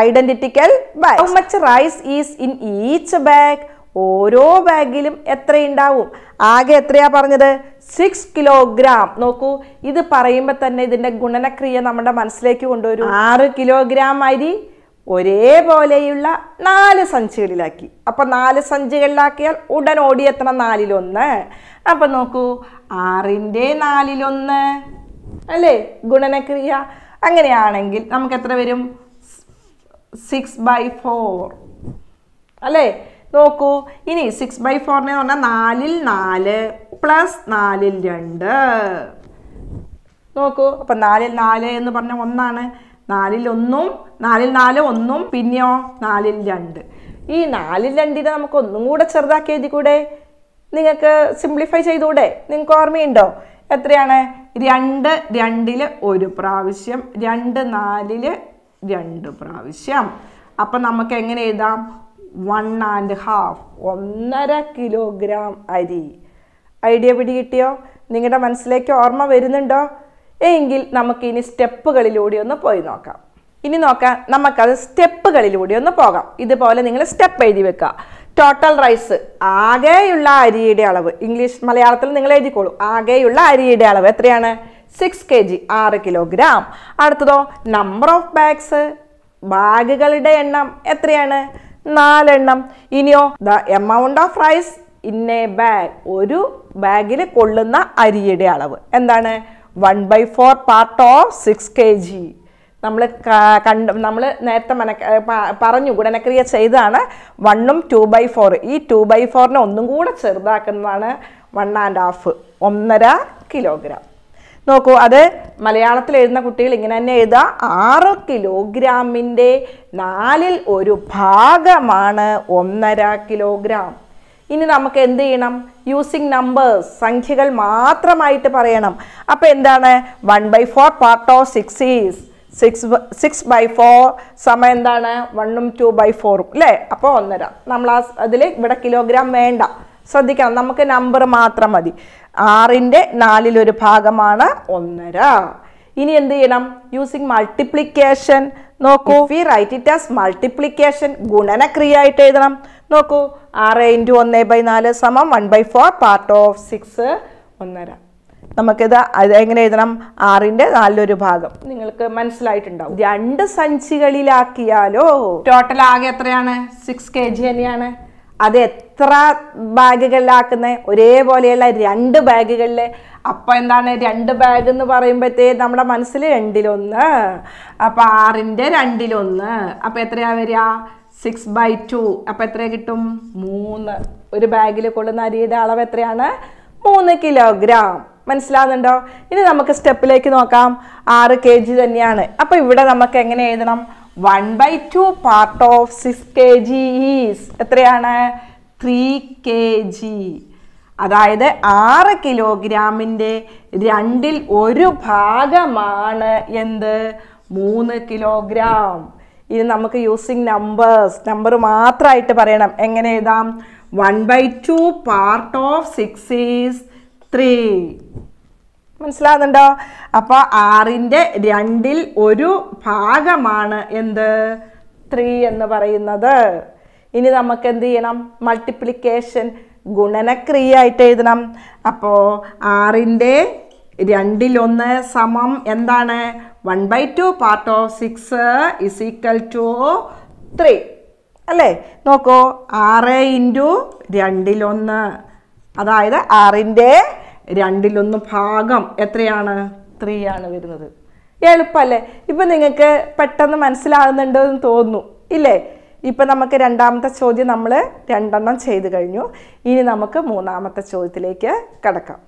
Identical bags. How much rice is in each bag? ഓരോ ബാഗിലും എത്രയുണ്ടാവും? ആകെ എത്രയാ പറഞ്ഞത്? Six kilogram. നോക്കൂ, ഇത് പറയുമ്പോൾ തന്നെ ഇതിൻ്റെ ഗുണനക്രിയ നമ്മുടെ മനസ്സിലേക്ക് കൊണ്ടുവരും. ആറ് കിലോഗ്രാം അരി ഒരേപോലെയുള്ള നാല് സഞ്ചികളിലാക്കി. അപ്പം നാല് സഞ്ചികളിലാക്കിയാൽ ഉടൻ ഓടിയെത്തണം നാലിലൊന്ന്. അപ്പം നോക്കൂ, ആറിൻ്റെ നാലിലൊന്ന് അല്ലേ ഗുണനക്രിയ. അങ്ങനെയാണെങ്കിൽ നമുക്ക് എത്ര വരും? സിക്സ് ബൈ ഫോർ അല്ലേ? നോക്കൂ, ഇനി സിക്സ് ബൈ ഫോറിനെ പറഞ്ഞാൽ നാലിൽ നാല് പ്ലസ് നാലിൽ രണ്ട്. നോക്കൂ, അപ്പം നാലിൽ നാല് എന്ന് പറഞ്ഞാൽ ഒന്നാണ്. നാലിൽ ഒന്നും നാലിൽ നാല് ഒന്നും പിന്നെയോ നാലിൽ രണ്ട്. ഈ നാലിൽ രണ്ടിനെ നമുക്ക് ഒന്നും കൂടെ ചെറുതാക്കി എഴുതിക്കൂടെ? നിങ്ങൾക്ക് സിംപ്ലിഫൈ ചെയ്തുകൂടെ? നിങ്ങൾക്ക് ഓർമ്മയുണ്ടോ എത്രയാണ്? രണ്ട് രണ്ടിൽ ഒരു പ്രാവശ്യം, രണ്ട് നാലിൽ രണ്ട് പ്രാവശ്യം. അപ്പം നമുക്ക് എങ്ങനെ എഴുതാം? വൺ ആൻഡ് ഹാഫ്, ഒന്നര കിലോഗ്രാം അരി. ഐഡിയ പിടികിട്ടിയോ? നിങ്ങളുടെ മനസ്സിലേക്ക് ഓർമ്മ വരുന്നുണ്ടോ? എങ്കിൽ നമുക്കിനി സ്റ്റെപ്പുകളിലൂടെ ഒന്ന് പോയി നോക്കാം. ഇനി നോക്കാം, നമുക്കത് സ്റ്റെപ്പുകളിലൂടെ ഒന്ന് പോകാം. ഇതുപോലെ നിങ്ങൾ സ്റ്റെപ്പ് എഴുതി വെക്കുക. ടോട്ടൽ റൈസ്, ആകെയുള്ള അരിയുടെ അളവ്. ഇംഗ്ലീഷ് മലയാളത്തിൽ നിങ്ങൾ എഴുതിക്കോളൂ. ആകെയുള്ള അരിയുടെ അളവ് എത്രയാണ്? സിക്സ് കെ ജി, ആറ് കിലോഗ്രാം. അടുത്തതോ നമ്പർ ഓഫ് ബാഗ്സ്, ബാഗുകളുടെ എണ്ണം എത്രയാണ്? നാലെണ്ണം. ഇനിയോ the amount of rice in a bag, ഒരു ബാഗിൽ കൊള്ളുന്ന അരിയുടെ അളവ് എന്താണ്? One by four part of six K G. നമ്മൾ കണ്ട് നമ്മൾ നേരത്തെ മന പറഞ്ഞു ഗുണനക്രിയ ചെയ്താണ്. വണ്ണും ടു ബൈ ഫോർ, ഈ ടു ബൈ ഫോറിനെ ഒന്നും കൂടെ ചെറുതാക്കുന്നതാണ് വൺ ആൻഡ് ഹാഫ്, ഒന്നര കിലോഗ്രാം. നോക്കൂ, അത് മലയാളത്തിൽ എഴുതുന്ന കുട്ടികൾ ഇങ്ങനെ തന്നെ എഴുതുക. ആറ് കിലോഗ്രാമിൻ്റെ നാലിൽ ഒരു ഭാഗമാണ് ഒന്നര കിലോഗ്രാം. ഇനി നമുക്ക് എന്ത് ചെയ്യണം? യൂസിങ് നമ്പേഴ്സ്, സംഖ്യകൾ മാത്രമായിട്ട് പറയണം. അപ്പോൾ എന്താണ്? One by four part of six is six six by four സമയം എന്താണ്? വണ്ണും ടു ബൈ ഫോറും അല്ലേ? അപ്പോൾ ഒന്നര. നമ്മൾ ആ അതിൽ ഇവിടെ കിലോഗ്രാം വേണ്ട, ശ്രദ്ധിക്കണം. നമുക്ക് നമ്പർ മാത്രം മതി. ആറിൻ്റെ നാലിലൊരു ഭാഗമാണ് ഒന്നര. ഇനി എന്ത് ചെയ്യണം? Using multiplication. നോക്കൂ, we write it as multiplication, ഗുണനക്രിയ ആയിട്ട് എഴുതണം. നോക്കൂ, ആറ് ഇൻറ്റു ഒന്ന് ബൈ നാല് സമം one by four part of six, ഒന്നര. നമുക്കിത് അത് എങ്ങനെ എഴുതണം? ആറിൻ്റെ നാലിലൊരു ഭാഗം. നിങ്ങൾക്ക് മനസ്സിലായിട്ടുണ്ടാവും. രണ്ട് സഞ്ചികളിലാക്കിയാലോ ടോട്ടൽ ആകെ എത്രയാണ്? സിക്സ് കെ ജി തന്നെയാണ്. അത് എത്ര ബാഗുകളിലാക്കുന്നത്? ഒരേപോലെയുള്ള രണ്ട് ബാഗുകളിൽ. അപ്പം എന്താണ് രണ്ട് ബാഗ് എന്ന് പറയുമ്പോഴത്തേ നമ്മുടെ മനസ്സിൽ രണ്ടിലൊന്ന്. അപ്പം ആറിൻ്റെ രണ്ടിലൊന്ന്. അപ്പം എത്രയാ വരിക? Six by two. അപ്പം എത്ര കിട്ടും? മൂന്ന്. ഒരു ബാഗിൽ കൊള്ളുന്ന അരിയുടെ അളവ് എത്രയാണ്? മൂന്ന് കിലോഗ്രാം. മനസ്സിലാകുന്നുണ്ടോ? ഇനി നമുക്ക് സ്റ്റെപ്പിലേക്ക് നോക്കാം. ആറ് കെ ജി തന്നെയാണ്. അപ്പം ഇവിടെ നമുക്ക് എങ്ങനെ എഴുതണം? One by two part of six K G is എത്രയാണ്? Three K G. അതായത് ആറ് കിലോഗ്രാമിൻ്റെ രണ്ടിൽ ഒരു ഭാഗമാണ് എന്ത്? മൂന്ന് കിലോഗ്രാം. ഇത് നമുക്ക് യൂസിങ് നമ്പേഴ്സ്, നമ്പർ മാത്രമായിട്ട് പറയണം. എങ്ങനെ എഴുതാം? One by two part of six is three. മനസ്സിലാകുന്നുണ്ടോ? അപ്പോൾ ആറിൻ്റെ രണ്ടിൽ ഒരു ഭാഗമാണ് എന്ത്? ത്രീ എന്ന് പറയുന്നത്. ഇനി നമുക്ക് എന്ത് ചെയ്യണം? മൾട്ടിപ്ലിക്കേഷൻ, ഗുണനക്രിയ ആയിട്ട് എഴുതണം. അപ്പോൾ ആറിൻ്റെ രണ്ടിലൊന്ന് സമം എന്താണ്? One by two part of six is equal to three അല്ലേ? നോക്കൂ, ആറ് ഇൻറ്റു രണ്ടിലൊന്ന്, അതായത് ആറിൻ്റെ രണ്ടിലൊന്ന് ഭാഗം എത്രയാണ്? ത്രീ ആണ് വരുന്നത്. എളുപ്പമല്ലേ? ഇപ്പം നിങ്ങൾക്ക് പെട്ടെന്ന് മനസ്സിലാകുന്നുണ്ടോ എന്ന് തോന്നുന്നു ഇല്ലേ? ഇപ്പം നമുക്ക് രണ്ടാമത്തെ ചോദ്യം നമ്മൾ രണ്ടെണ്ണം ചെയ്ത് കഴിഞ്ഞു. ഇനി നമുക്ക് മൂന്നാമത്തെ ചോദ്യത്തിലേക്ക് കടക്കാം.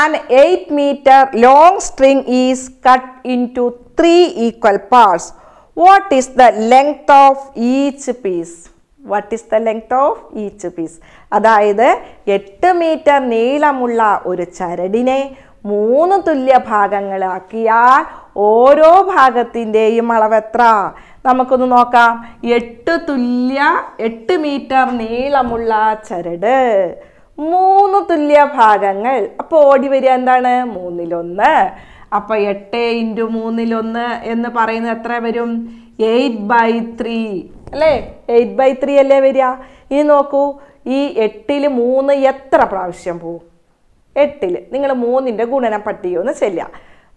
An eight metre long string is cut into three equal parts. What is the length of each piece? What is the length of each piece? അതായത് എട്ട് മീറ്റർ നീളമുള്ള ഒരു ചരടിനെ മൂന്ന് തുല്യ ഭാഗങ്ങളാക്കിയാൽ ഓരോ ഭാഗത്തിൻ്റെയും അളവ് എത്ര? നമുക്കൊന്ന് നോക്കാം. എട്ട് തുല്യ എട്ട് മീറ്റർ നീളമുള്ള ചരട് മൂന്ന് തുല്യ ഭാഗങ്ങൾ. അപ്പോൾ ഓടി വരിക എന്താണ്? മൂന്നിലൊന്ന്. അപ്പോൾ എട്ട് ഇൻറ്റു മൂന്നിലൊന്ന് എന്ന് പറയുന്നത് എത്ര വരും? എയ്റ്റ് ബൈ ത്രീ അല്ലേ? എയ്റ്റ് ബൈ ത്രീ അല്ലേ വരിക. ഇനി നോക്കൂ, ഈ എട്ടിൽ മൂന്ന് എത്ര പ്രാവശ്യം പോവും? എട്ടിൽ നിങ്ങൾ മൂന്നിൻ്റെ ഗുണനം പട്ടികയൊന്ന് ചെല്ലുക.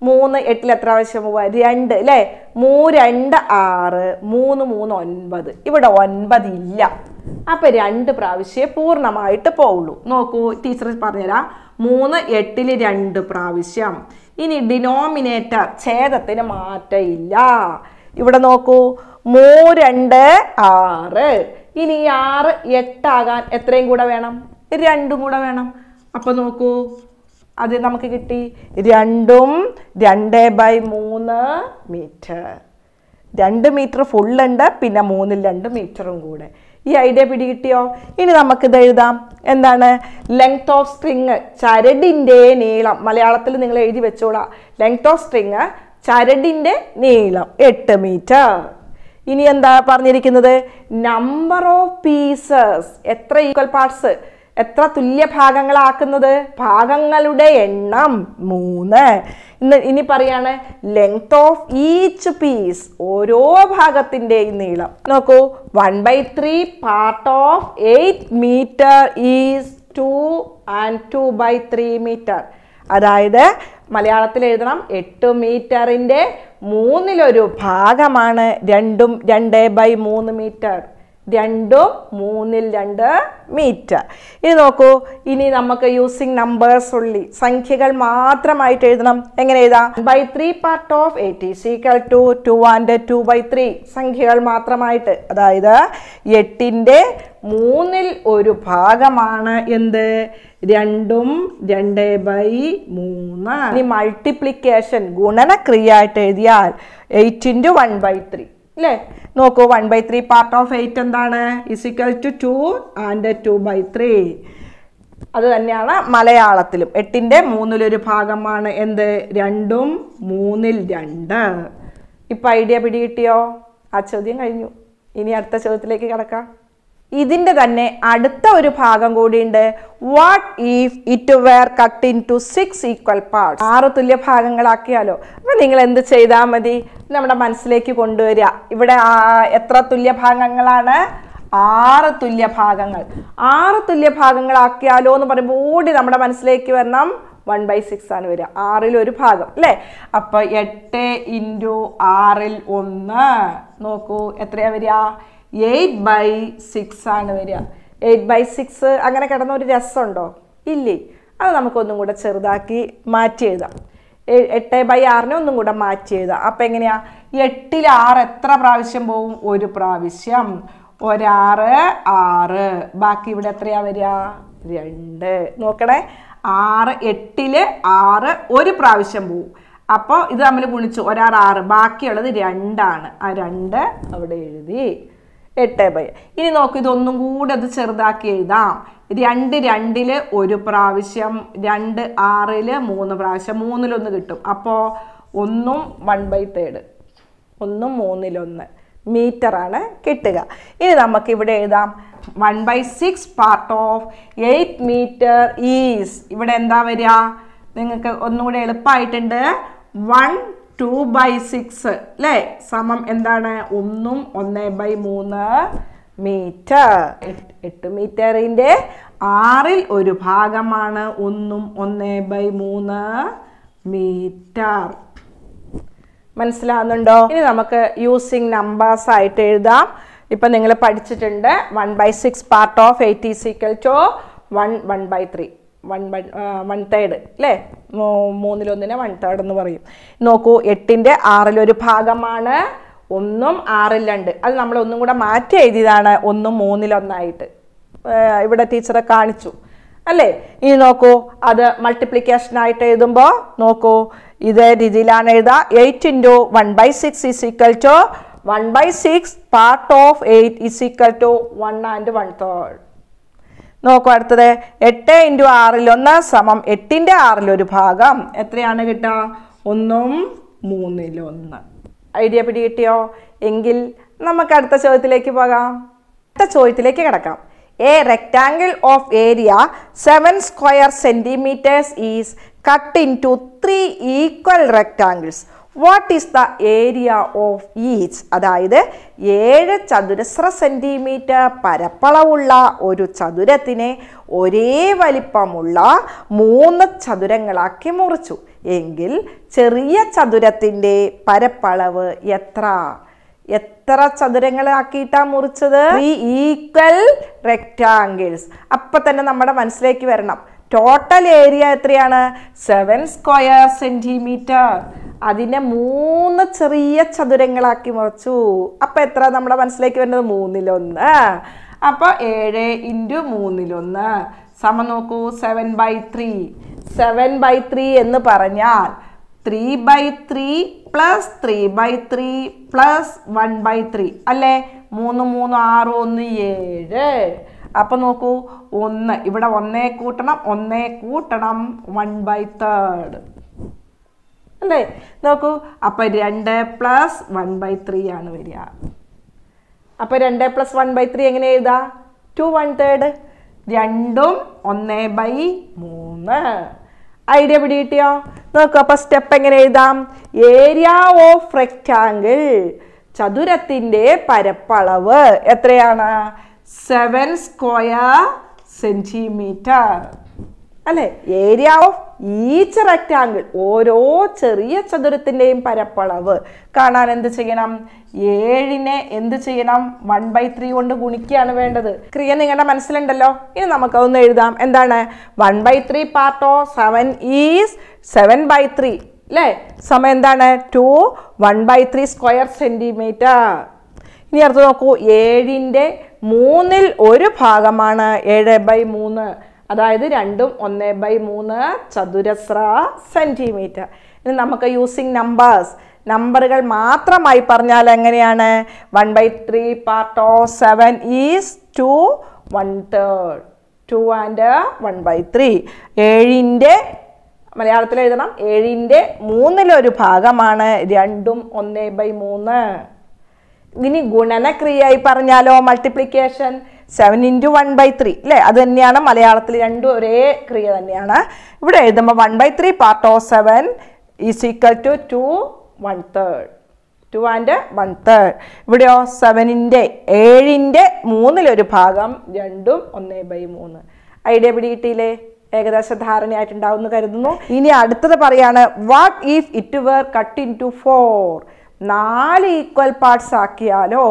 മൂന്ന് എട്ടിൽ എത്ര പ്രാവശ്യം പോവുക? രണ്ട് അല്ലേ? മൂ രണ്ട് ആറ്, മൂന്ന് മൂന്ന് ഒൻപത്. ഇവിടെ ഒൻപത് ഇല്ല, അപ്പം രണ്ട് പ്രാവശ്യം പൂർണ്ണമായിട്ട് പോവുള്ളൂ. നോക്കൂ ടീച്ചർ പറഞ്ഞുതരാം. മൂന്ന് എട്ടിൽ രണ്ട് പ്രാവശ്യം. ഇനി ഡിനോമിനേറ്റർ ഛേദത്തിന് മാറ്റമില്ല. ഇവിടെ നോക്കൂ, മൂ രണ്ട് ആറ്. ഇനി ഈ ആറ് എട്ടാകാൻ എത്രയും കൂടെ വേണം? രണ്ടും കൂടെ വേണം. അപ്പം നോക്കൂ, അത് നമുക്ക് കിട്ടി രണ്ടും രണ്ട് ബൈ മൂന്ന് മീറ്റർ. രണ്ട് മീറ്റർ ഫുള്ളുണ്ട്, പിന്നെ മൂന്നിൽ രണ്ട് മീറ്ററും കൂടെ. ഈ ഐഡിയ പിടികിട്ടിയോ? ഇനി നമുക്കിത് എഴുതാം. എന്താണ്? ലെങ്ത് ഓഫ് സ്ട്രിങ്, ചരടിൻ്റെ നീളം. മലയാളത്തിൽ നിങ്ങൾ എഴുതി വെച്ചോളാം. ലെങ്ത് ഓഫ് സ്ട്രിങ്, ചരടിൻ്റെ നീളം എട്ട് മീറ്റർ. ഇനി എന്താ പറഞ്ഞിരിക്കുന്നത്? നമ്പർ ഓഫ് പീസസ്, എത്ര ഈക്വൽ പാർട്സ്, എത്ര തുല്യ ഭാഗങ്ങളാക്കുന്നത്? ഭാഗങ്ങളുടെ എണ്ണം മൂന്ന്. ഇന്ന് ഇനി പറയാണ് ലെങ്ത് ഓഫ് ഈച്ച് പീസ്, ഓരോ ഭാഗത്തിൻ്റെയും നീളം. നോക്കൂ, one by three part of eight metre is two and two by three metre. അതായത് മലയാളത്തിൽ എഴുതണം, എട്ട് മീറ്ററിൻ്റെ മൂന്നിലൊരു ഭാഗമാണ് രണ്ടും രണ്ട് ബൈ മൂന്ന് മീറ്റർ. രണ്ടും മൂന്നിൽ രണ്ട് മീറ്റർ. ഇനി നോക്കൂ, ഇനി നമുക്ക് യൂസിങ് നമ്പേഴ്സ് ഉള്ളി സംഖ്യകൾ മാത്രമായിട്ട് എഴുതണം. എങ്ങനെ എഴുതാം? By three part of eight is equal to two and two by three. സംഖ്യകൾ മാത്രമായിട്ട്, അതായത് എട്ടിൻ്റെ മൂന്നിൽ ഒരു ഭാഗമാണ് എന്ത്? രണ്ടും രണ്ട് ബൈ മൂന്ന്. ഇനി മൾട്ടിപ്ലിക്കേഷൻ ഗുണനക്രിയ ആയിട്ട് എഴുതിയാൽ eight into one by three അല്ലേ? നോക്കൂ, one by three part of eight എന്താണ്? Is equal to two and two by three. അത് തന്നെയാണ് മലയാളത്തിലും. എട്ടിൻ്റെ മൂന്നിലൊരു ഭാഗമാണ് എന്ത്? രണ്ടും മൂന്നിൽ രണ്ട്. ഇപ്പം ഐഡിയ പിടികിട്ടിയോ? ആ ചോദ്യം കഴിഞ്ഞു. ഇനി അടുത്ത ചോദ്യത്തിലേക്ക് കിടക്കാം. ഇതിൻ്റെ തന്നെ അടുത്ത ഒരു ഭാഗം കൂടിയുണ്ട്. What if it were cut into six equal parts. ആറ് തുല്യ ഭാഗങ്ങളാക്കിയാലോ? അപ്പം നിങ്ങൾ എന്ത് ചെയ്താൽ മതി? നമ്മുടെ മനസ്സിലേക്ക് കൊണ്ടുവരിക. ഇവിടെ എത്ര തുല്യ ഭാഗങ്ങളാണ്? ആറ് തുല്യ ഭാഗങ്ങൾ. ആറ് തുല്യ ഭാഗങ്ങളാക്കിയാലോ എന്ന് പറയുമ്പോൾ ഓടി നമ്മുടെ മനസ്സിലേക്ക് വരണം വൺ ബൈ സിക്സ് ആണ് വരിക, ആറിലൊരു ഭാഗം അല്ലേ? അപ്പോൾ എട്ട് ഇൻറ്റു ആറിൽ ഒന്ന്. നോക്കൂ, എത്രയാണ് വരിക? എയ്റ്റ് ബൈ സിക്സ് ആണ് വരിക. എയ്റ്റ് ബൈ സിക്സ് അങ്ങനെ കിടന്ന ഒരു രസമുണ്ടോ? ഇല്ലേ? അത് നമുക്കൊന്നും കൂടെ ചെറുതാക്കി മാറ്റി എഴുതാം. എട്ട് ബൈ ആറിനെ ഒന്നും കൂടെ മാറ്റി എഴുതാം. അപ്പം എങ്ങനെയാ? എട്ടിൽ ആറ് എത്ര പ്രാവശ്യം പോവും? ഒരു പ്രാവശ്യം. ഒരാറ് ആറ്. ബാക്കി ഇവിടെ എത്രയാ വരിക? രണ്ട്. നോക്കണേ, ആറ് എട്ടിൽ ആറ് ഒരു പ്രാവശ്യം പോവും. അപ്പോൾ ഇത് നമ്മൾ ഗുണിച്ചു, ഒരാറ് ആറ്, ബാക്കിയുള്ളത് രണ്ടാണ്. ആ രണ്ട് അവിടെ എഴുതി. എട്ട് ബൈ. ഇനി നോക്കൂ, ഇതൊന്നും കൂടെ അത് ചെറുതാക്കി എഴുതാം. രണ്ട് രണ്ടില് ഒരു പ്രാവശ്യം, രണ്ട് ആറില് മൂന്ന് പ്രാവശ്യം, മൂന്നിലൊന്ന് കിട്ടും. അപ്പോൾ ഒന്നും വൺ ബൈ തേർഡ്, ഒന്നും മൂന്നിലൊന്ന് മീറ്ററാണ് കിട്ടുക. ഇനി നമുക്കിവിടെ എഴുതാം one by six part of eight metre is. ഇവിടെ എന്താ വരിക? നിങ്ങൾക്ക് ഒന്നുകൂടെ എളുപ്പമായിട്ടുണ്ട്. വൺ ടു ബൈ സിക്സ് അല്ലേ? സമം എന്താണ്? ഒന്നും ഒന്ന് ബൈ മൂന്ന് മീറ്റർ. എട്ട് മീറ്ററിൻ്റെ ആറിൽ ഒരു ഭാഗമാണ് ഒന്നും ഒന്ന് ബൈ മൂന്ന് മീറ്റർ. മനസ്സിലാവുന്നുണ്ടോ? ഇനി നമുക്ക് യൂസിങ് നമ്പേഴ്സ് ആയിട്ട് എഴുതാം. ഇപ്പം നിങ്ങൾ പഠിച്ചിട്ടുണ്ട് one by six part of eight is equal to one one by three. One by one third അല്ലേ? മൂന്നിലൊന്നിനെ വൺ തേർഡ് എന്ന് പറയും. നോക്കൂ, എട്ടിൻ്റെ ആറിലൊരു ഭാഗമാണ് ഒന്നും ആറിൽ രണ്ട്. അത് നമ്മൾ ഒന്നും കൂടെ മാറ്റി എഴുതിയതാണ് ഒന്നും മൂന്നിലൊന്നായിട്ട്. ഇവിടെ ടീച്ചറെ കാണിച്ചു അല്ലേ? ഇനി നോക്കൂ, അത് മൾട്ടിപ്ലിക്കേഷനായിട്ട് എഴുതുമ്പോൾ നോക്കൂ ഇതേ രീതിയിലാണ് എഴുതുക. Eight into one by six is equal to one by six part of eight is equal to one and one third. നോക്കൂ അടുത്തത്, എട്ട് ഇൻറ്റു ആറിലൊന്ന് സമം എട്ടിൻ്റെ ആറിലൊരു ഭാഗം. എത്രയാണ് കിട്ടുക? ഒന്നും മൂന്നിലൊന്ന്. ഐഡിയ പിടികിട്ടിയോ? എങ്കിൽ നമുക്ക് അടുത്ത ചോദ്യത്തിലേക്ക് പോകാം. അടുത്ത ചോദ്യത്തിലേക്ക് കിടക്കാം. A rectangle of area seven square centimeters is cut into three equal rectangles. What is the area of each? അതായത് ഏഴ് ചതുരശ്ര സെന്റിമീറ്റർ പരപ്പളവുള്ള ഒരു ചതുരത്തിനെ ഒരേ വലിപ്പമുള്ള മൂന്ന് ചതുരങ്ങളാക്കി മുറിച്ചു എങ്കിൽ ചെറിയ ചതുരത്തിന്റെ പരപ്പളവ് എത്ര? എത്ര ചതുരങ്ങളാക്കിയിട്ടാ മുറിച്ചത്? Equal rectangles. അപ്പം തന്നെ നമ്മുടെ മനസ്സിലേക്ക് വരണം, ടോട്ടൽ ഏരിയ എത്രയാണ്? Seven square centimetre. അതിനെ മൂന്ന് ചെറിയ ചതുരങ്ങളാക്കി മുറിച്ചു. അപ്പം എത്ര നമ്മുടെ മനസ്സിലേക്ക് വരുന്നത്? മൂന്നിലൊന്ന്. അപ്പോൾ ഏഴ് ഇൻറ്റു മൂന്നിലൊന്ന് സമം നോക്കൂ seven by three. Seven by three എന്ന് പറഞ്ഞാൽ three by three plus three by three plus one by three അല്ലേ? മൂന്ന് മൂന്ന് ആറ് ഒന്ന് ഏഴ്. അപ്പം നോക്കൂ ഒന്ന്, ഇവിടെ ഒന്നേ കൂട്ടണം ഒന്നേ കൂട്ടണം വൺ ബൈ തേർഡ് അല്ലേ? നോക്കൂ അപ്പം രണ്ട് പ്ലസ് വൺ ബൈ ത്രീ ആണ് വരിക. അപ്പം രണ്ട് പ്ലസ് വൺ ബൈ ത്രീ എങ്ങനെ എഴുതാ? Two one third. രണ്ടും ഒന്നേ ബൈ മൂന്ന്. ഐഡിയ പിടികിട്ടിയോ? നോക്കൂ അപ്പം സ്റ്റെപ്പ് എങ്ങനെ എഴുതാം? ഏരിയ ഓഫ് റെക്റ്റാങ്കിൾ, ചതുരത്തിൻ്റെ പരപ്പളവ് എത്രയാണ്? സെവൻ സ്ക്വയർ സെന്റിമീറ്റർ അല്ലേ? ഏരിയ ഓഫ് ഈച്ച് റെക്റ്റാങ്കിൾ, ഓരോ ചെറിയ ചതുരത്തിൻ്റെയും പരപ്പളവ് കാണാൻ എന്ത് ചെയ്യണം? ഏഴിനെ എന്ത് ചെയ്യണം? വൺ ബൈ ത്രീ കൊണ്ട് ഗുണിക്കുകയാണ് വേണ്ടത്. ക്രിയ നിങ്ങളുടെ മനസ്സിലുണ്ടല്ലോ. ഇനി നമുക്കതൊന്ന് എഴുതാം. എന്താണ്? One by three part of seven is seven by three അല്ലേ? സമയം എന്താണ്? Two one by three square centimetre. ഇനി അടുത്ത് നോക്കൂ, ഏഴിൻ്റെ മൂന്നിൽ ഒരു ഭാഗമാണ് ഏഴ് ബൈ മൂന്ന്. അതായത് രണ്ടും ഒന്ന് ബൈ മൂന്ന് ചതുരശ്ര സെൻറ്റിമീറ്റർ. ഇനി നമുക്ക് യൂസിങ് നമ്പേഴ്സ്, നമ്പറുകൾ മാത്രമായി പറഞ്ഞാൽ എങ്ങനെയാണ്? One by three part of seven is two one third. Two and one by three. ഏഴിൻ്റെ മലയാളത്തിൽ എഴുതണം, ഏഴിൻ്റെ മൂന്നിലൊരു ഭാഗമാണ് രണ്ടും ഒന്ന് ബൈ മൂന്ന്. ഇനി ഗുണനക്രിയയായി പറഞ്ഞാലോ? Multiplication. Seven into one by three അല്ലേ? അത് തന്നെയാണ് മലയാളത്തിൽ, രണ്ടും ഒരേ ക്രിയ തന്നെയാണ്. ഇവിടെ എഴുതുമ്പോൾ one by three part of seven is equal to two one third. Two and one third. ഇവിടെയോ? സെവനിൻ്റെ ഏഴിൻ്റെ മൂന്നിലൊരു ഭാഗം രണ്ടും ഒന്ന് ബൈ മൂന്ന്. ഐഡിയ പിടികിട്ടിയില്ലേ? ഏകദേശ ധാരണയായിട്ടുണ്ടാവുമെന്ന് കരുതുന്നു. ഇനി അടുത്തത് പറയാണ്, what if it were cut into four? നാല് ഈക്വൽ പാർട്സ് ആക്കിയാലോ?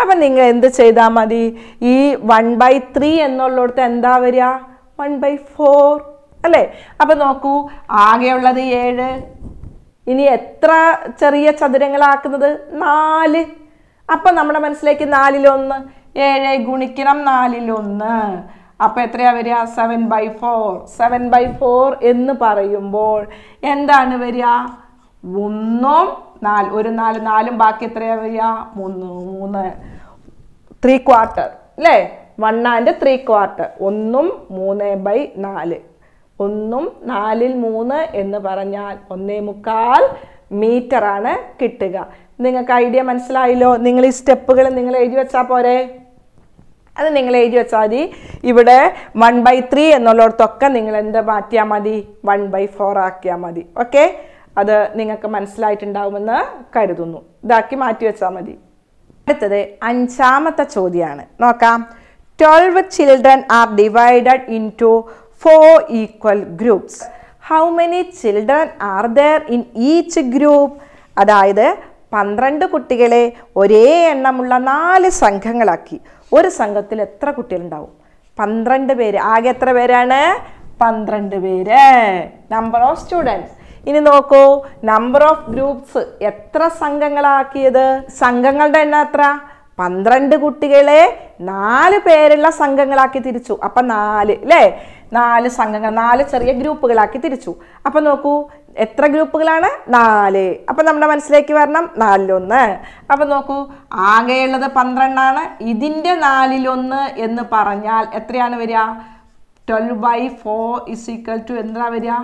അപ്പം നിങ്ങൾ എന്ത് ചെയ്താൽ മതി? ഈ വൺ ബൈ ത്രീ എന്നുള്ളിടത്ത് എന്താ വരിക? വൺ ബൈ ഫോർ അല്ലേ? അപ്പം നോക്കൂ, ആകെയുള്ളത് ഏഴ്. ഇനി എത്ര ചെറിയ ചതുരങ്ങളാക്കുന്നത്? നാല്. അപ്പം നമ്മുടെ മനസ്സിലേക്ക് നാലിലൊന്ന്, ഏഴ് ഗുണിക്കണം നാലിലൊന്ന്. അപ്പം എത്രയാ വരിക? Seven by four. Seven by four എന്ന് പറയുമ്പോൾ എന്താണ് വരിക? ഒന്നും നാല്, ഒരു നാല്, നാലും ബാക്കി എത്രയാ വരിക? മൂന്ന്. മൂന്ന് ത്രീ ക്വാർട്ടർ അല്ലേ? One and three quarter. ഒന്നും മൂന്ന് ബൈ നാല്. ഒന്നും നാലിൽ മൂന്ന് എന്ന് പറഞ്ഞാൽ ഒന്നേ മുക്കാൽ മീറ്ററാണ് കിട്ടുക. നിങ്ങൾക്ക് ഐഡിയ മനസ്സിലായല്ലോ? നിങ്ങൾ ഈ സ്റ്റെപ്പുകൾ നിങ്ങൾ എഴുതി വെച്ചാൽ പോരെ? അത് നിങ്ങൾ എഴുതി വെച്ചാൽ മതി. ഇവിടെ വൺ ബൈ ത്രീ എന്നുള്ളടത്തൊക്കെ നിങ്ങൾ എന്ത് മാറ്റിയാൽ മതി? വൺ ബൈ ഫോർ ആക്കിയാൽ മതി. ഓക്കെ, അത് നിങ്ങൾക്ക് മനസ്സിലായിട്ടുണ്ടാവുമെന്ന് കരുതുന്നു. ഇതാക്കി മാറ്റി വെച്ചാൽ മതി. അടുത്തത് അഞ്ചാമത്തെ ചോദ്യമാണ്, നോക്കാം. Twelve children are divided into four equal groups. How many children are there in each group? അതായത് പന്ത്രണ്ട് കുട്ടികളെ ഒരേ എണ്ണമുള്ള നാല് സംഘങ്ങളാക്കി. ഒരു സംഘത്തിൽ എത്ര കുട്ടികളുണ്ടാവും? പന്ത്രണ്ട് പേര്. ആകെ എത്ര പേരാണ്? പന്ത്രണ്ട് പേര്. Number of students. ഇനി നോക്കൂ, നമ്പർ ഓഫ് ഗ്രൂപ്പ്സ് എത്ര സംഘങ്ങളാക്കിയത്? സംഘങ്ങളുടെ എണ്ണം എത്ര? പന്ത്രണ്ട് കുട്ടികളെ നാല് പേരുള്ള സംഘങ്ങളാക്കി തിരിച്ചു. അപ്പം നാല് അല്ലേ? നാല് സംഘങ്ങൾ, നാല് ചെറിയ ഗ്രൂപ്പുകളാക്കി തിരിച്ചു. അപ്പം നോക്കൂ, എത്ര ഗ്രൂപ്പുകളാണ്? നാല്. അപ്പം നമ്മുടെ മനസ്സിലേക്ക് വരണം നാലിലൊന്ന്. അപ്പം നോക്കൂ, ആകെയുള്ളത് പന്ത്രണ്ടാണ്. ഇതിൻ്റെ നാലിലൊന്ന് എന്ന് പറഞ്ഞാൽ എത്രയാണ് വരിക? Twelve by four is equal to എന്താ വരിക?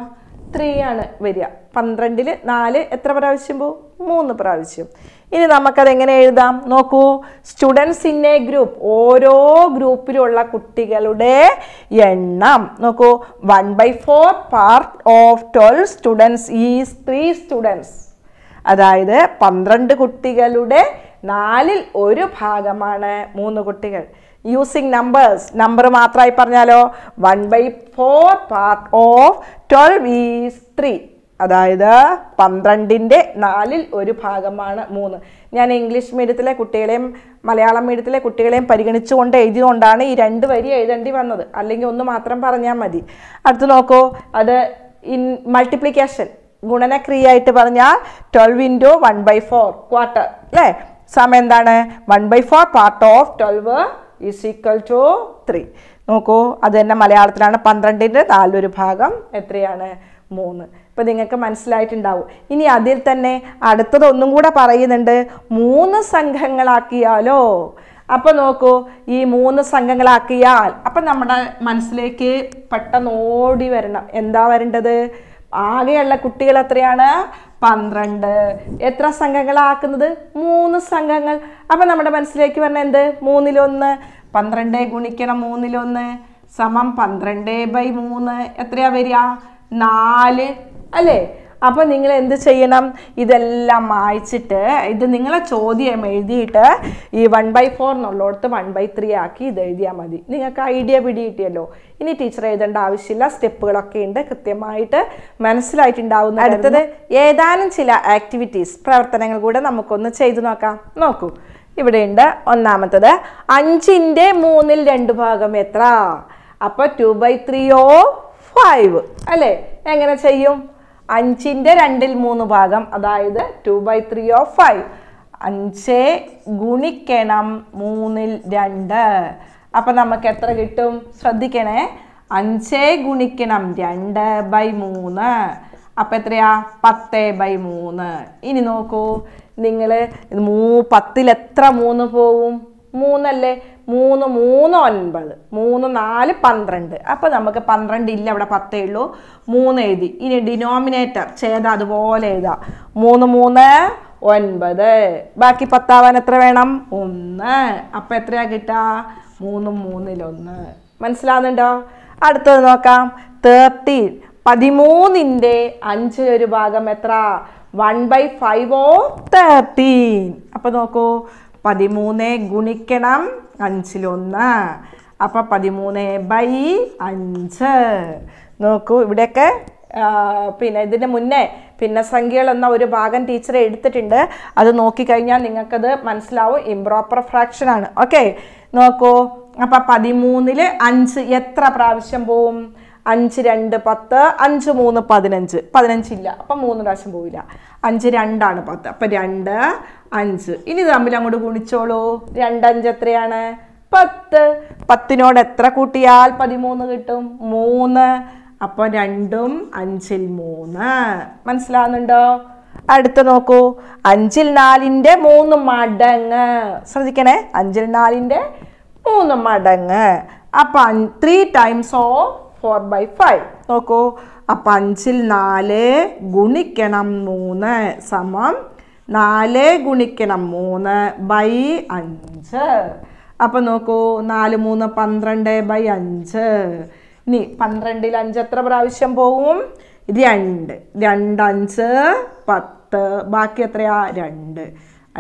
ത്രീ ആണ് വരിക. പന്ത്രണ്ടിൽ നാല് എത്ര പ്രാവശ്യം പോകും? മൂന്ന് പ്രാവശ്യം. ഇനി നമുക്കത് എങ്ങനെ എഴുതാം നോക്കൂ. സ്റ്റുഡൻസ് ഇൻ എ ഗ്രൂപ്പ്, ഓരോ ഗ്രൂപ്പിലുള്ള കുട്ടികളുടെ എണ്ണം നോക്കൂ. One by four part of twelve students is three students. അതായത് പന്ത്രണ്ട് കുട്ടികളുടെ നാലിൽ ഒരു ഭാഗമാണ് മൂന്ന് കുട്ടികൾ. യൂസിങ് നമ്പേഴ്സ്, നമ്പർ മാത്രമായി പറഞ്ഞാലോ one by four part of twelve is three. അതായത് പന്ത്രണ്ടിൻ്റെ നാലിൽ ഒരു ഭാഗമാണ് മൂന്ന്. ഞാൻ ഇംഗ്ലീഷ് മീഡിയത്തിലെ കുട്ടികളെയും മലയാളം മീഡിയത്തിലെ കുട്ടികളെയും പരിഗണിച്ചുകൊണ്ട് എഴുതിയതുകൊണ്ടാണ് ഈ രണ്ട് വരി എഴുതേണ്ടി വന്നത്, അല്ലെങ്കിൽ ഒന്ന് മാത്രം പറഞ്ഞാൽ മതി. അടുത്ത് നോക്കൂ, അത് ഇൻ മൾട്ടിപ്ലിക്കേഷൻ ഗുണനക്രിയായിട്ട് പറഞ്ഞാൽ twelve into one by four quarter അല്ലേ? സമയം എന്താണ്? One by four part of twelve is equal to three. നോക്കൂ, അത് തന്നെ മലയാളത്തിലാണ്. പന്ത്രണ്ടിൻ്റെ നാലൊരു ഭാഗം എത്രയാണ്? മൂന്ന്. ഇപ്പം നിങ്ങൾക്ക് മനസ്സിലായിട്ടുണ്ടാവും. ഇനി അതിൽ തന്നെ അടുത്തതൊന്നും കൂടെ പറയുന്നുണ്ട്, മൂന്ന് സംഘങ്ങളാക്കിയാലോ. അപ്പോൾ നോക്കൂ, ഈ മൂന്ന് സംഘങ്ങളാക്കിയാൽ അപ്പം നമ്മുടെ മനസ്സിലേക്ക് പെട്ടെന്ന് ഓടി വരണം. എന്താ വരേണ്ടത്? ആകെയുള്ള കുട്ടികൾ എത്രയാണ്? പന്ത്രണ്ട്. എത്ര സംഘങ്ങളാക്കുന്നത്? മൂന്ന് സംഘങ്ങൾ. അപ്പം നമ്മുടെ മനസ്സിലേക്ക് പറഞ്ഞാൽ എന്ത്? മൂന്നിലൊന്ന്. പന്ത്രണ്ട് ഗുണിക്കണം മൂന്നിലൊന്ന് സമം പന്ത്രണ്ട് ബൈ മൂന്ന്. എത്രയാ വരിക? നാല് അല്ലേ? അപ്പോൾ നിങ്ങൾ എന്ത് ചെയ്യണം? ഇതെല്ലാം മായ്ച്ചിട്ട് ഇത് നിങ്ങളെ ചോദ്യം എഴുതിയിട്ട് ഈ വൺ ബൈ ഫോർ എന്നുള്ളടത്ത് വൺ ബൈ ത്രീ ആക്കി ഇത് എഴുതിയാൽ മതി. നിങ്ങൾക്ക് ഐഡിയ പിടി കിട്ടിയല്ലോ. ഇനി ടീച്ചർ എഴുതേണ്ട ആവശ്യമില്ല, സ്റ്റെപ്പുകളൊക്കെ ഉണ്ട്, കൃത്യമായിട്ട് മനസ്സിലായിട്ടുണ്ടാവുന്ന. അടുത്തത് ഏതാനും ചില ആക്ടിവിറ്റീസ് പ്രവർത്തനങ്ങൾ കൂടെ നമുക്കൊന്ന് ചെയ്തു നോക്കാം. നോക്കൂ, ഇവിടെയുണ്ട്. ഒന്നാമത്തത് അഞ്ചിൻ്റെ മൂന്നിൽ രണ്ട് ഭാഗം എത്ര? അപ്പോൾ two by three of five അല്ലേ? എങ്ങനെ ചെയ്യും? അഞ്ചിൻ്റെ രണ്ടിൽ മൂന്ന് ഭാഗം, അതായത് two by three of five. അഞ്ച് ഗുണിക്കണം മൂന്നിൽ രണ്ട്. അപ്പം നമുക്ക് എത്ര കിട്ടും? ശ്രദ്ധിക്കണേ, അഞ്ച് ഗുണിക്കണം രണ്ട് ബൈ മൂന്ന്. അപ്പം എത്രയാ? പത്ത് ബൈ മൂന്ന്. ഇനി നോക്കൂ, നിങ്ങൾ മൂ പത്തിലെത്ര മൂന്ന് പോവും? മൂന്നല്ലേ? മൂന്ന് മൂന്ന് ഒൻപത്, മൂന്ന് നാല് പന്ത്രണ്ട്. അപ്പോൾ നമുക്ക് പന്ത്രണ്ട് ഇല്ല, അവിടെ പത്തേ ഉള്ളൂ. മൂന്ന് എഴുതി. ഇനി ഡിനോമിനേറ്റർ ചെയ്ത അതുപോലെ എഴുതാം. മൂന്ന് മൂന്ന് ഒൻപത്. ബാക്കി പത്താവാൻ എത്ര വേണം? ഒന്ന്. അപ്പം എത്രയാ കിട്ടുക? മൂന്ന് മൂന്നിലൊന്ന്. മനസ്സിലാവുന്നുണ്ടോ? അടുത്തത് നോക്കാം. തേർട്ടീൻ, പതിമൂന്നിൻ്റെ അഞ്ചിലൊരു ഭാഗം എത്ര? One by five of thirteen. അപ്പം നോക്കൂ, പതിമൂന്ന് ഗുണിക്കണം അഞ്ചിലൊന്ന്. അപ്പം പതിമൂന്ന് ബൈ അഞ്ച്. നോക്കൂ, ഇവിടെയൊക്കെ പിന്നെ ഇതിന് മുന്നേ ഭിന്നസംഖ്യകൾ എന്ന ഒരു ഭാഗം ടീച്ചർ എടുത്തിട്ടുണ്ട്. അത് നോക്കിക്കഴിഞ്ഞാൽ നിങ്ങൾക്കത് മനസ്സിലാവും. ഇംപ്രോപ്പർ ഫ്രാക്ഷനാണ്. ഓക്കെ, നോക്കൂ. അപ്പം പതിമൂന്നിൽ അഞ്ച് എത്ര പ്രാവശ്യം പോവും? അഞ്ച് രണ്ട് പത്ത്, അഞ്ച് മൂന്ന് പതിനഞ്ച്. പതിനഞ്ചില്ല, അപ്പം മൂന്ന് പ്രാവശ്യം പോവില്ല. അഞ്ച് രണ്ടാണ് പത്ത്, അപ്പം രണ്ട് അഞ്ച്. ഇനി തമ്മിൽ അങ്ങോട്ട് ഗുണിച്ചോളൂ. രണ്ടഞ്ച് എത്രയാണ്? പത്ത്. പത്തിനോട് എത്ര കൂട്ടിയാൽ പതിമൂന്ന് കിട്ടും? മൂന്ന്. അപ്പം രണ്ടും അഞ്ചിൽ മൂന്ന്. മനസ്സിലാവുന്നുണ്ടോ? അടുത്ത് നോക്കൂ, അഞ്ചിൽ നാലിൻ്റെ മൂന്ന് മടങ്ങ്. ശ്രദ്ധിക്കണേ, അഞ്ചിൽ നാലിൻ്റെ മൂന്ന് മടങ്ങ്. അപ്പം three times of four by five. നോക്കൂ, അപ്പം അഞ്ചിൽ നാല് ഗുണിക്കണം മൂന്ന് സമം നാല് ഗുണിക്കണം മൂന്ന് ബൈ അഞ്ച്. അപ്പം നോക്കൂ, നാല് മൂന്ന് പന്ത്രണ്ട് ബൈ അഞ്ച്. ഇനി പന്ത്രണ്ടിൽ അഞ്ച് എത്ര പ്രാവശ്യം പോവും? രണ്ട്. രണ്ടഞ്ച് പത്ത്. ബാക്കി എത്രയാ? രണ്ട്.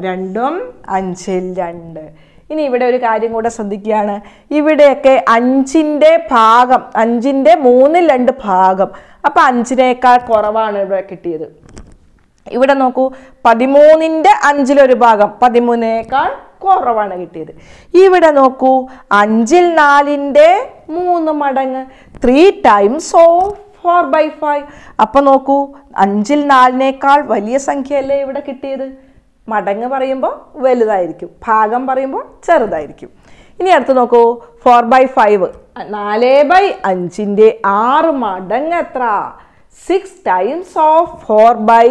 രണ്ടും അഞ്ചിൽ രണ്ട്. ഇനി ഇവിടെ ഒരു കാര്യം കൂടെ ശ്രദ്ധിക്കുകയാണ്. ഇവിടെയൊക്കെ അഞ്ചിൻ്റെ ഭാഗം, അഞ്ചിൻ്റെ മൂന്നിൽ രണ്ട് ഭാഗം. അപ്പം അഞ്ചിനേക്കാൾ കുറവാണ് ഇവിടെ കിട്ടിയത്. ഇവിടെ നോക്കൂ, പതിമൂന്നിൻ്റെ അഞ്ചിലൊരു ഭാഗം പതിമൂന്നിനേക്കാൾ കുറവാണ് കിട്ടിയത്. ഇവിടെ നോക്കൂ, അഞ്ചിൽ നാലിൻ്റെ മൂന്ന് മടങ്ങ്. Three times of four by five. അപ്പം നോക്കൂ, അഞ്ചിൽ നാലിനേക്കാൾ വലിയ സംഖ്യയല്ലേ ഇവിടെ കിട്ടിയത്. മടങ്ങ് പറയുമ്പോൾ വലുതായിരിക്കും, ഭാഗം പറയുമ്പോൾ ചെറുതായിരിക്കും. ഇനി അടുത്ത് നോക്കൂ, ഫോർ ബൈ ഫൈവ്, നാല് ബൈ അഞ്ചിൻ്റെ ആറ് മടങ്ങ് എത്ര? Six times of four by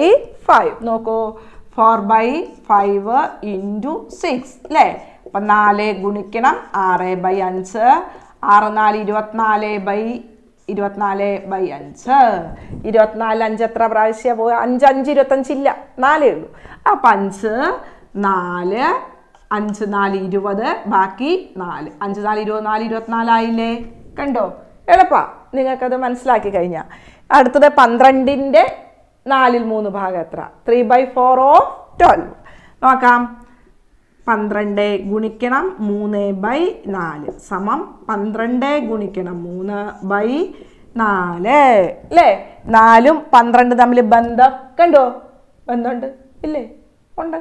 five. നോക്കൂ, four by five into six അല്ലേ? അപ്പം നാല് ഗുണിക്കണം ആറ് ബൈ അഞ്ച്. ആറ് നാല് ഇരുപത്തിനാല് ബൈ ഇരുപത്തിനാല് ബൈ അഞ്ച്. ഇരുപത്തിനാല് അഞ്ച് എത്ര പ്രാവശ്യം പോവുക? അഞ്ച് അഞ്ച് ഇരുപത്തഞ്ചില്ല, നാലേ ഉള്ളൂ. അപ്പം അഞ്ച് നാല്, അഞ്ച് നാല് ഇരുപത്, ബാക്കി നാല്. അഞ്ച് നാല് ഇരുപത്, നാല് ഇരുപത്തിനാലായില്ലേ. കണ്ടോ, എളുപ്പമാണ് നിങ്ങൾക്കത് മനസ്സിലാക്കി കഴിഞ്ഞാൽ. അടുത്തത് പന്ത്രണ്ടിൻ്റെ നാലിൽ മൂന്ന് ഭാഗം എത്ര? Three by four of twelve. നോക്കാം, പന്ത്രണ്ട് ഗുണിക്കണം മൂന്ന് ബൈ നാല് സമം പന്ത്രണ്ട് ഗുണിക്കണം മൂന്ന് ബൈ നാല് അല്ലേ. നാലും പന്ത്രണ്ട് തമ്മിൽ ബന്ധം കണ്ടോ, ബന്ധമുണ്ട് ഇല്ലേ? ഉണ്ട്.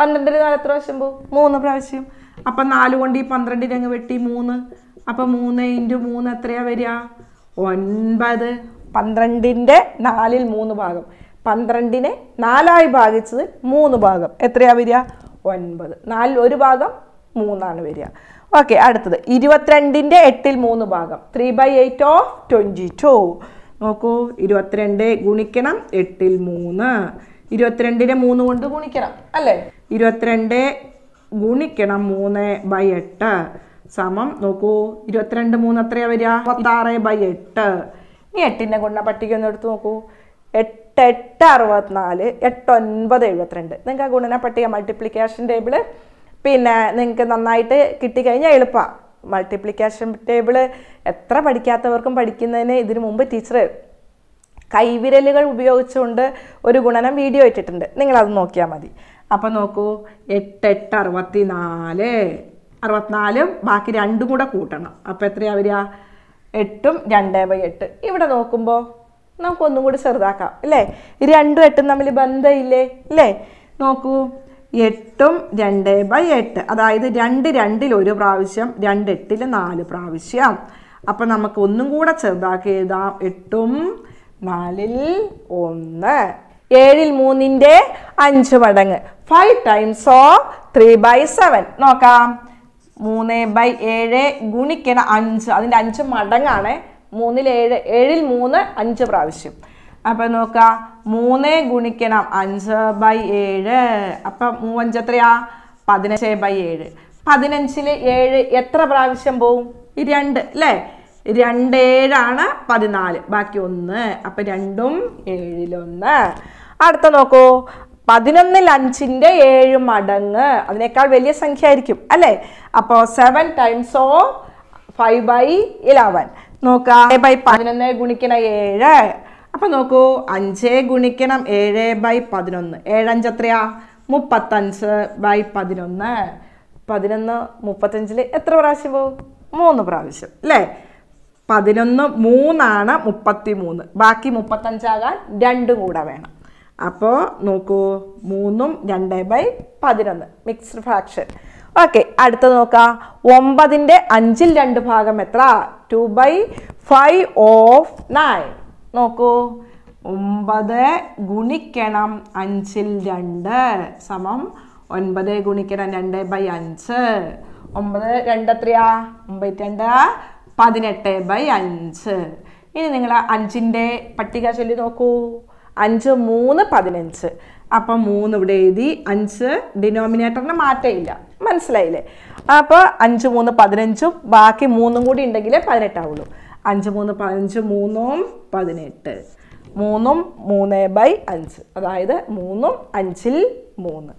പന്ത്രണ്ടിന് നാല് എത്ര പ്രാവശ്യം പോകും? മൂന്ന് പ്രാവശ്യം. അപ്പം നാല് കൊണ്ട് ഈ പന്ത്രണ്ടിന് അങ്ങ് വെട്ടി മൂന്ന്. അപ്പം മൂന്ന് ഇൻറ്റു മൂന്ന് എത്രയാണ് വരിക? ഒൻപത്. പന്ത്രണ്ടിൻ്റെ നാലിൽ മൂന്ന് ഭാഗം, പന്ത്രണ്ടിനെ നാലായി ഭാഗിച്ചത് മൂന്ന് ഭാഗം എത്രയാണ് വരിക? ഒൻപത്. നാലിൽ ഒരു ഭാഗം മൂന്നാണ് വരിക. ഓക്കെ, അടുത്തത് ഇരുപത്തിരണ്ടിൻ്റെ എട്ടിൽ മൂന്ന് ഭാഗം, three by eight of twenty two. നോക്കൂ, ഇരുപത്തിരണ്ട് ഗുണിക്കണം എട്ടിൽ മൂന്ന്. ഇരുപത്തിരണ്ടിനെ മൂന്ന് കൊണ്ട് ഗുണിക്കണം അല്ലേ. ഇരുപത്തിരണ്ട് ഗുണിക്കണം മൂന്ന് ബൈ എട്ട് സമം, നോക്കൂ, ഇരുപത്തിരണ്ട് മൂന്ന് എത്രയാണ് വരിക? മുപ്പത്താറ് ബൈ എട്ട്. ഈ എട്ടിൻ്റെ ഗുണന പട്ടിക ഒന്ന് എടുത്ത് നോക്കൂ. എട്ട് എട്ട് അറുപത്തിനാല്, എട്ട് ഒൻപത് എഴുപത്തിരണ്ട്. നിങ്ങൾക്ക് ആ ഗുണന പട്ടിക മൾട്ടിപ്ലിക്കേഷൻ ടേബിള് പിന്നെ നിങ്ങൾക്ക് നന്നായിട്ട് കിട്ടിക്കഴിഞ്ഞാൽ എളുപ്പമാണ്. മൾട്ടിപ്ലിക്കേഷൻ ടേബിള് എത്ര പഠിക്കാത്തവർക്കും പഠിക്കുന്നതിന് ഇതിനു മുമ്പ് ടീച്ചർ കൈവിരലുകൾ ഉപയോഗിച്ചുകൊണ്ട് ഒരു ഗുണനം വീഡിയോ ഇട്ടിട്ടുണ്ട്, നിങ്ങളത് നോക്കിയാൽ മതി. അപ്പം നോക്കൂ, എട്ട് എട്ട് അറുപത്തിനാല്, അറുപത്തിനാലും ബാക്കി രണ്ടും കൂടെ കൂട്ടണം. അപ്പം എത്രയാണ് വരിക? എട്ടും രണ്ട് ബൈ എട്ട്. ഇവിടെ നോക്കുമ്പോൾ നമുക്കൊന്നും കൂടി ചെറുതാക്കാം അല്ലേ. രണ്ടും എട്ടും തമ്മിൽ ബന്ധമില്ലേ അല്ലേ. നോക്കൂ, എട്ടും രണ്ട് ബൈ എട്ട്, അതായത് രണ്ട് രണ്ടിൽ ഒരു പ്രാവശ്യം, രണ്ട് എട്ടിൽ നാല് പ്രാവശ്യം. അപ്പം നമുക്ക് ഒന്നും കൂടെ ചെറുതാക്കി എഴുതാം, എട്ടും നാലിൽ ഒന്ന്. ഏഴിൽ മൂന്നിൻ്റെ അഞ്ച് മടങ്ങ്, five times of three by seven. നോക്കാം, മൂന്ന് ബൈ ഏഴ് ഗുണിക്കണം അഞ്ച്, അതിൻ്റെ അഞ്ച് മടങ്ങാണ്. മൂന്നിൽ ഏഴ്, ഏഴിൽ മൂന്ന് അഞ്ച് പ്രാവശ്യം. അപ്പം നോക്കാം, മൂന്ന് ഗുണിക്കണം അഞ്ച് ബൈ ഏഴ്. അപ്പം മൂവഞ്ച് എത്രയാ? പതിനഞ്ച് ബൈ ഏഴ്. പതിനഞ്ചിൽ ഏഴ് എത്ര പ്രാവശ്യം പോവും? രണ്ട് അല്ലേ. രണ്ട് ഏഴാണ് പതിനാല്, ബാക്കി ഒന്ന്. അപ്പം രണ്ടും ഏഴിലൊന്ന്. അടുത്ത നോക്കൂ, പതിനൊന്നിൽ അഞ്ചിൻ്റെ ഏഴ് മടങ്ങ്, അതിനേക്കാൾ വലിയ സംഖ്യ ആയിരിക്കും അല്ലേ. അപ്പോൾ seven times of five by eleven. നോക്കാം, ബൈ പതിനൊന്ന് ഗുണിക്കണം ഏഴ്. അപ്പം നോക്കൂ, അഞ്ച് ഗുണിക്കണം ഏഴ് ബൈ പതിനൊന്ന്. ഏഴഞ്ച് എത്രയാ? മുപ്പത്തഞ്ച് ബൈ പതിനൊന്ന്. പതിനൊന്ന് മുപ്പത്തഞ്ചിൽ എത്ര പ്രാവശ്യം പോവും? മൂന്ന് പ്രാവശ്യം അല്ലേ. പതിനൊന്ന് മൂന്നാണ് മുപ്പത്തി മൂന്ന്, ബാക്കി മുപ്പത്തഞ്ചാകാൻ രണ്ടും കൂടെ വേണം. അപ്പോൾ നോക്കൂ, മൂന്നും രണ്ട് ബൈ പതിനൊന്ന്, മിക്സ്ഡ് ഫ്രാക്ഷൻ. ഓക്കെ, അടുത്ത നോക്കാം, ഒമ്പതിൻ്റെ അഞ്ചിൽ രണ്ട് ഭാഗം എത്ര? Two by five of nine. നോക്കൂ, ഒമ്പത് ഗുണിക്കണം അഞ്ചിൽ രണ്ട് സമം ഒൻപത് ഗുണിക്കണം രണ്ട് ബൈ അഞ്ച്. ഒമ്പത് രണ്ട് എത്രയാ? ഒമ്പത് രണ്ട് പതിനെട്ട് ബൈ അഞ്ച്. ഇനി നിങ്ങൾ അഞ്ചിൻ്റെ പട്ടിക ചൊല്ലി നോക്കൂ. അഞ്ച് മൂന്ന് പതിനഞ്ച്. അപ്പം മൂന്ന് ഇവിടെ എഴുതി, അഞ്ച് ഡിനോമിനേറ്ററിന് മാറ്റമില്ല, മനസ്സിലായില്ലേ. അപ്പോൾ അഞ്ച് മൂന്ന് പതിനഞ്ചും ബാക്കി മൂന്നും കൂടി ഉണ്ടെങ്കിലേ പതിനെട്ടാവുള്ളൂ. അഞ്ച് മൂന്ന് പതിനഞ്ച്, മൂന്നും പതിനെട്ട്, മൂന്നും മൂന്ന് ബൈ അഞ്ച്, അതായത് മൂന്നും അഞ്ചിൽ മൂന്ന്.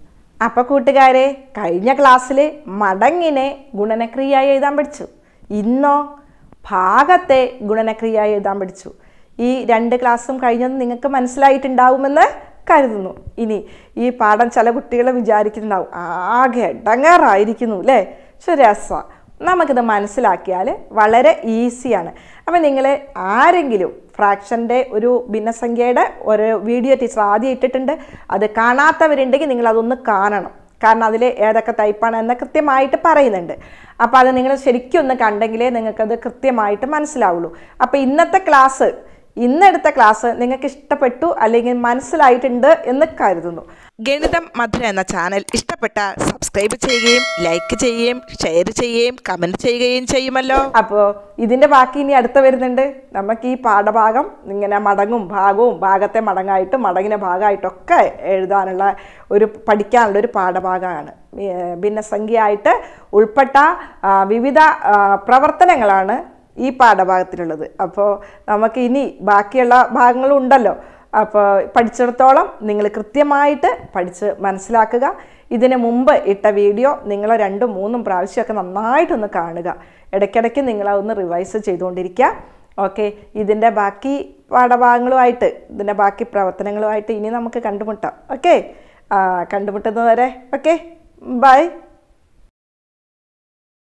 അപ്പോൾ കൂട്ടുകാരെ, കഴിഞ്ഞ ക്ലാസ്സിൽ മടങ്ങിനെ ഗുണനക്രിയയായി എഴുതാൻ പഠിച്ചു. ഇന്നോ ഭാഗത്തെ ഗുണനക്രിയയായി എഴുതാൻ പഠിച്ചു. ഈ രണ്ട് ക്ലാസ്സും കഴിഞ്ഞത് നിങ്ങൾക്ക് മനസ്സിലായിട്ടുണ്ടാവുമെന്ന് കരുതുന്നു. ഇനി ഈ പാഠം ചില കുട്ടികളെ വിചാരിക്കുന്നുണ്ടാവും ആകെ ഡങ്ങാറായിരിക്കുന്നു അല്ലേ. പക്ഷെ രസമാണ്, നമുക്കിത് മനസ്സിലാക്കിയാൽ വളരെ ഈസിയാണ്. അപ്പം നിങ്ങൾ ആരെങ്കിലും ഫ്രാക്ഷൻ്റെ ഒരു ഭിന്നസംഖ്യയുടെ ഒരു വീഡിയോ ടീച്ചർ ആദ്യം ഇട്ടിട്ടുണ്ട്, അത് കാണാത്തവരുണ്ടെങ്കിൽ നിങ്ങളതൊന്ന് കാണണം. കാരണം അതിൽ ഏതൊക്കെ ടൈപ്പാണ് എന്ന് കൃത്യമായിട്ട് പറയുന്നുണ്ട്. അപ്പോൾ അത് നിങ്ങൾ ശരിക്കും ഒന്ന് കണ്ടെങ്കിലേ നിങ്ങൾക്കത് കൃത്യമായിട്ട് മനസ്സിലാവുള്ളൂ. അപ്പോൾ ഇന്നത്തെ ക്ലാസ്, ഇന്നെടുത്ത ക്ലാസ് നിങ്ങൾക്ക് ഇഷ്ടപ്പെട്ടു അല്ലെങ്കിൽ മനസ്സിലായിട്ടുണ്ട് എന്ന് കരുതുന്നു. ഗണിതം മധുരം എന്ന ചാനൽ ഇഷ്ടപ്പെട്ടാൽ സബ്സ്ക്രൈബ് ചെയ്യുകയും ലൈക്ക് ചെയ്യുകയും ഷെയർ ചെയ്യുകയും കമൻറ്റ് ചെയ്യുകയും ചെയ്യുമല്ലോ. അപ്പോൾ ഇതിൻ്റെ ബാക്കി ഇനി അടുത്ത വരുന്നുണ്ട്. നമുക്ക് ഈ പാഠഭാഗം ഇങ്ങനെ മടങ്ങും ഭാഗവും ഭാഗത്തെ മടങ്ങായിട്ടും മടങ്ങിന ഭാഗമായിട്ടൊക്കെ എഴുതാനുള്ള ഒരു പഠിക്കാനുള്ള ഒരു പാഠഭാഗമാണ്. ഭിന്നസംഖ്യയായിട്ട് ഉൾപ്പെട്ട വിവിധ പ്രവർത്തനങ്ങളാണ് ഈ പാഠഭാഗത്തിലുള്ളത്. അപ്പോൾ നമുക്ക് ഇനി ബാക്കിയുള്ള ഭാഗങ്ങളുണ്ടല്ലോ. അപ്പോൾ പഠിച്ചിടത്തോളം നിങ്ങൾ കൃത്യമായിട്ട് പഠിച്ച് മനസ്സിലാക്കുക. ഇതിനു മുമ്പ് ഇട്ട വീഡിയോ നിങ്ങൾ രണ്ടും മൂന്നും പ്രാവശ്യമൊക്കെ നന്നായിട്ടൊന്ന് കാണുക. ഇടയ്ക്കിടയ്ക്ക് നിങ്ങളതൊന്ന് റിവൈസ് ചെയ്തുകൊണ്ടിരിക്കുക. ഓക്കെ, ഇതിൻ്റെ ബാക്കി പാഠഭാഗങ്ങളുമായിട്ട് ഇതിൻ്റെ ബാക്കി പ്രവർത്തനങ്ങളുമായിട്ട് ഇനി നമുക്ക് കണ്ടുമുട്ടാം. ഓക്കെ, കണ്ടുമുട്ടുന്നതുവരെ ഓക്കെ ബൈ.